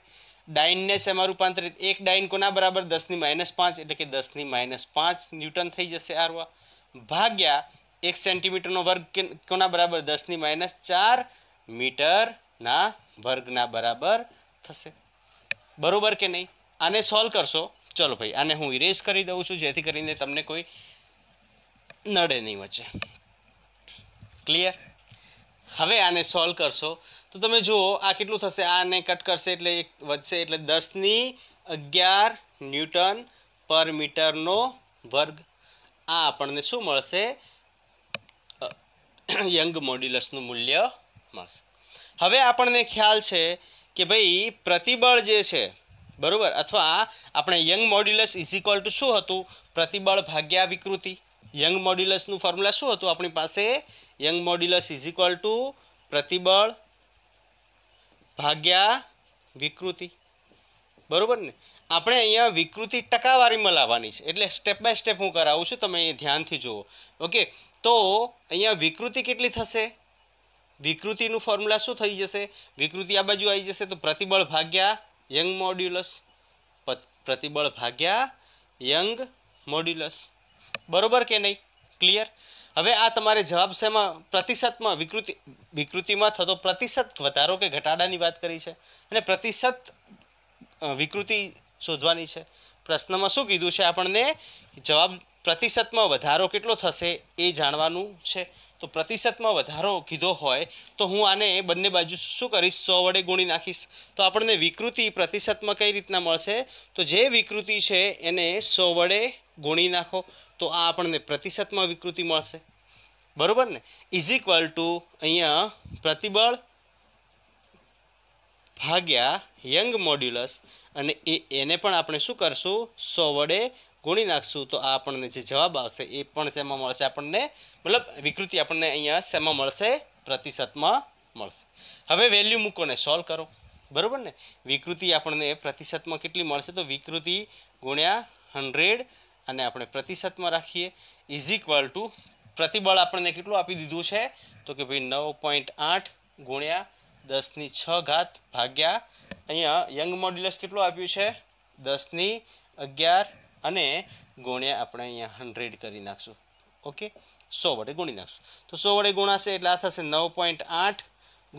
डाइन ने शेमां रूपांतरित 1 डाइन कोना बराबर 10⁻5 एटले कि 10⁻5 न्यूटन थई जशे आरवा भाग्या 1 सेंटीमीटर नो वर्ग कोना बराबर 10⁻4 मीटर ना वर्गना बराबर थशे। बरोबर के नहीं। आने सॉल्व करशो। चलो भाई आने हूँ इरेज करी दऊं छुं जेथी करीने तमने कोई नड़े नहीं वच्चे। क्लियर। हवे आने सॉल्व करशो तो तमे जुओ आ केटलुं थशे, आने कट करशे एटले वधशे एटले 10⁻11 न्यूटन पर मीटर नो वर्ग। आ आपणने शुं मळशे यंग मॉड्यूलस नुं मूल्य मळशे। हवे आपणने ख्याल छे कि भाई प्रतिबल जे छे बरोबर अथवा आपणे यंग मॉड्यूलस = शुं हतुं, प्रतिबल भाग्या विकृति। यंग मॉड्यूलस નું ફોર્મ્યુલા શું હતું આપણી પાસે, यंग मॉड्यूलस = प्रतिबल भाग्या विकृति बराबर ने। આપણે અહીંયા विकृति ટકાવારીમાં લાવવાની છે એટલે સ્ટેપ બાય સ્ટેપ હું કરાવું છું, તમે ધ્યાનથી જુઓ। ઓકે તો અહીંયા विकृति કેટલી થશે, विकृति નું ફોર્મ્યુલા શું થઈ જશે, विकृति આ बाजू આવી જશે तो प्रतिबल भाग्या यंग मॉड्यूलस प्रतिबल भाग्या यंग मॉड्यूलस। बराबर के नहीं? क्लियर? हवे आ तमारे जवाब सेमा प्रतिशत में विकृति में थतो प्रतिशत वधारो के घटाडानी बात करी छे अने प्रतिशत विकृति शोधवानी छे। प्रश्न में शुं कीधुं छे आपणे? जवाब प्रतिशत में वधारो केटलो थशे ए जाणवानुं छे। तो प्रतिशत में वधारो कीधो होय तो हूँ आने बंने बाजू शू करीश? 100 वडे गुणी नाखीश। तो आपने विकृति प्रतिशत में कई रीतना मळशे? तो जे विकृति है एने 100 वडे गुणी नाखो तो आ आपने प्रतिशत में विकृति मळशे। बराबर ने? इज इक्वल टू अहींया प्रतिबल भाग्या यंग मॉड्यूलस अने एने पण आपणे शू करशुं? 100 वडे गुणी नाखशू तो आपने जो जवाब आवशे ए पण सेमां मळशे आपने, मतलब विकृति आपने अहींया सेमां मळशे? प्रतिशत में मळशे। हवे वेल्यू मूको ने सॉल्व करो। बराबर ने? विकृति आपने प्रतिशत में केटली मळशे? तो विकृति गुण्या 100 अने आपणे प्रतिशत में राखीए इज इक्वल टू प्रतिबल आपने केटलुं आपी दीधुं छे? तो कि भाई 9.8 गुण्या 10⁶ भाग्या अहींया यंग मॉड्यूलस केटलुं आप्युं छे? 10⁻ अने गुण्या अपने अहींया 100 करी नाखशुं। ओके, 100 वडे गुणी नाखशुं तो 100 वडे गुणाशे एटले आ थशे 9.8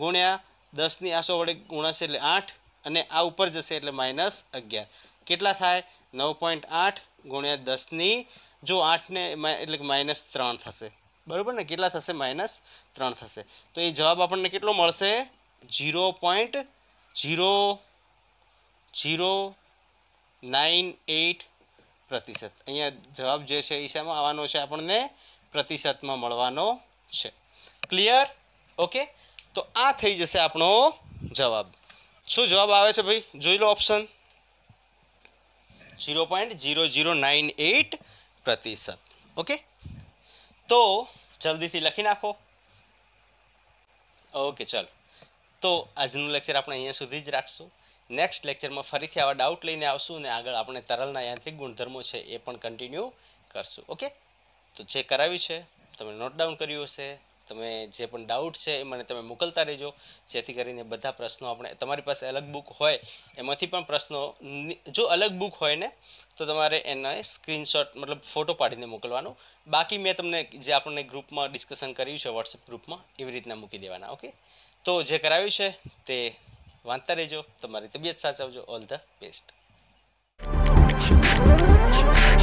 गुण्या 10 आ 100 वडे गुणाशे एटले 8 अने आ उपर जशे एटले -11 केटला थाय? 9.8 गुण्या 10 जो 8 ने एटले -3 थशे। बरोबर ने? केटला थशे? -3 थशे। तो ए जवाब आपणने केटलो मळशे? 0.0098 प्रतिशत। अहींया जवाब जे छे ई शामां आववानो छे? आपणने प्रतिशत में मळवानो छे। क्लियर? ओके, तो आ थई जशे आपणो जवाब। शुं जवाब आवे छे भाई? जोई लो ऑप्शन। 0.0098 प्रतिशत। ओके, तो जल्दी थी लखी नाखो। ओके, चलो तो आजनुं लेक्चर आपणे अहींया सुधी ज राखशुं। नेक्स्ट लेक्चर में फरीथी आवा डाउट लईने आवशुं ने आगळ आपणे तरलना यांत्रिक गुणधर्मो छे ए पण कंटीन्यू करशुं। ओके, तो जे करावी छे तमे नोट डाउन कर्युं हशे। तमे जे पण डाउट छे ए मने तमे मोकलता रहेजो जेथी करीने बधा प्रश्नो आपणे तमारी पासे अलग बुक होय एमांथी पण प्रश्नो जो अलग बुक होय ने तो तमारे एना स्क्रीनशॉट मतलब फोटो पाडीने मोकलवानो। बाकी मैं तमने जे आपणे ग्रुप में डिस्कशन कर्युं छे WhatsApp ग्रुप में एवी रीतना मूकी देवाना। ओके, तो जे कराव्युं छे ते वांता रहो, तमारी तबीयत साचवजो। All the best.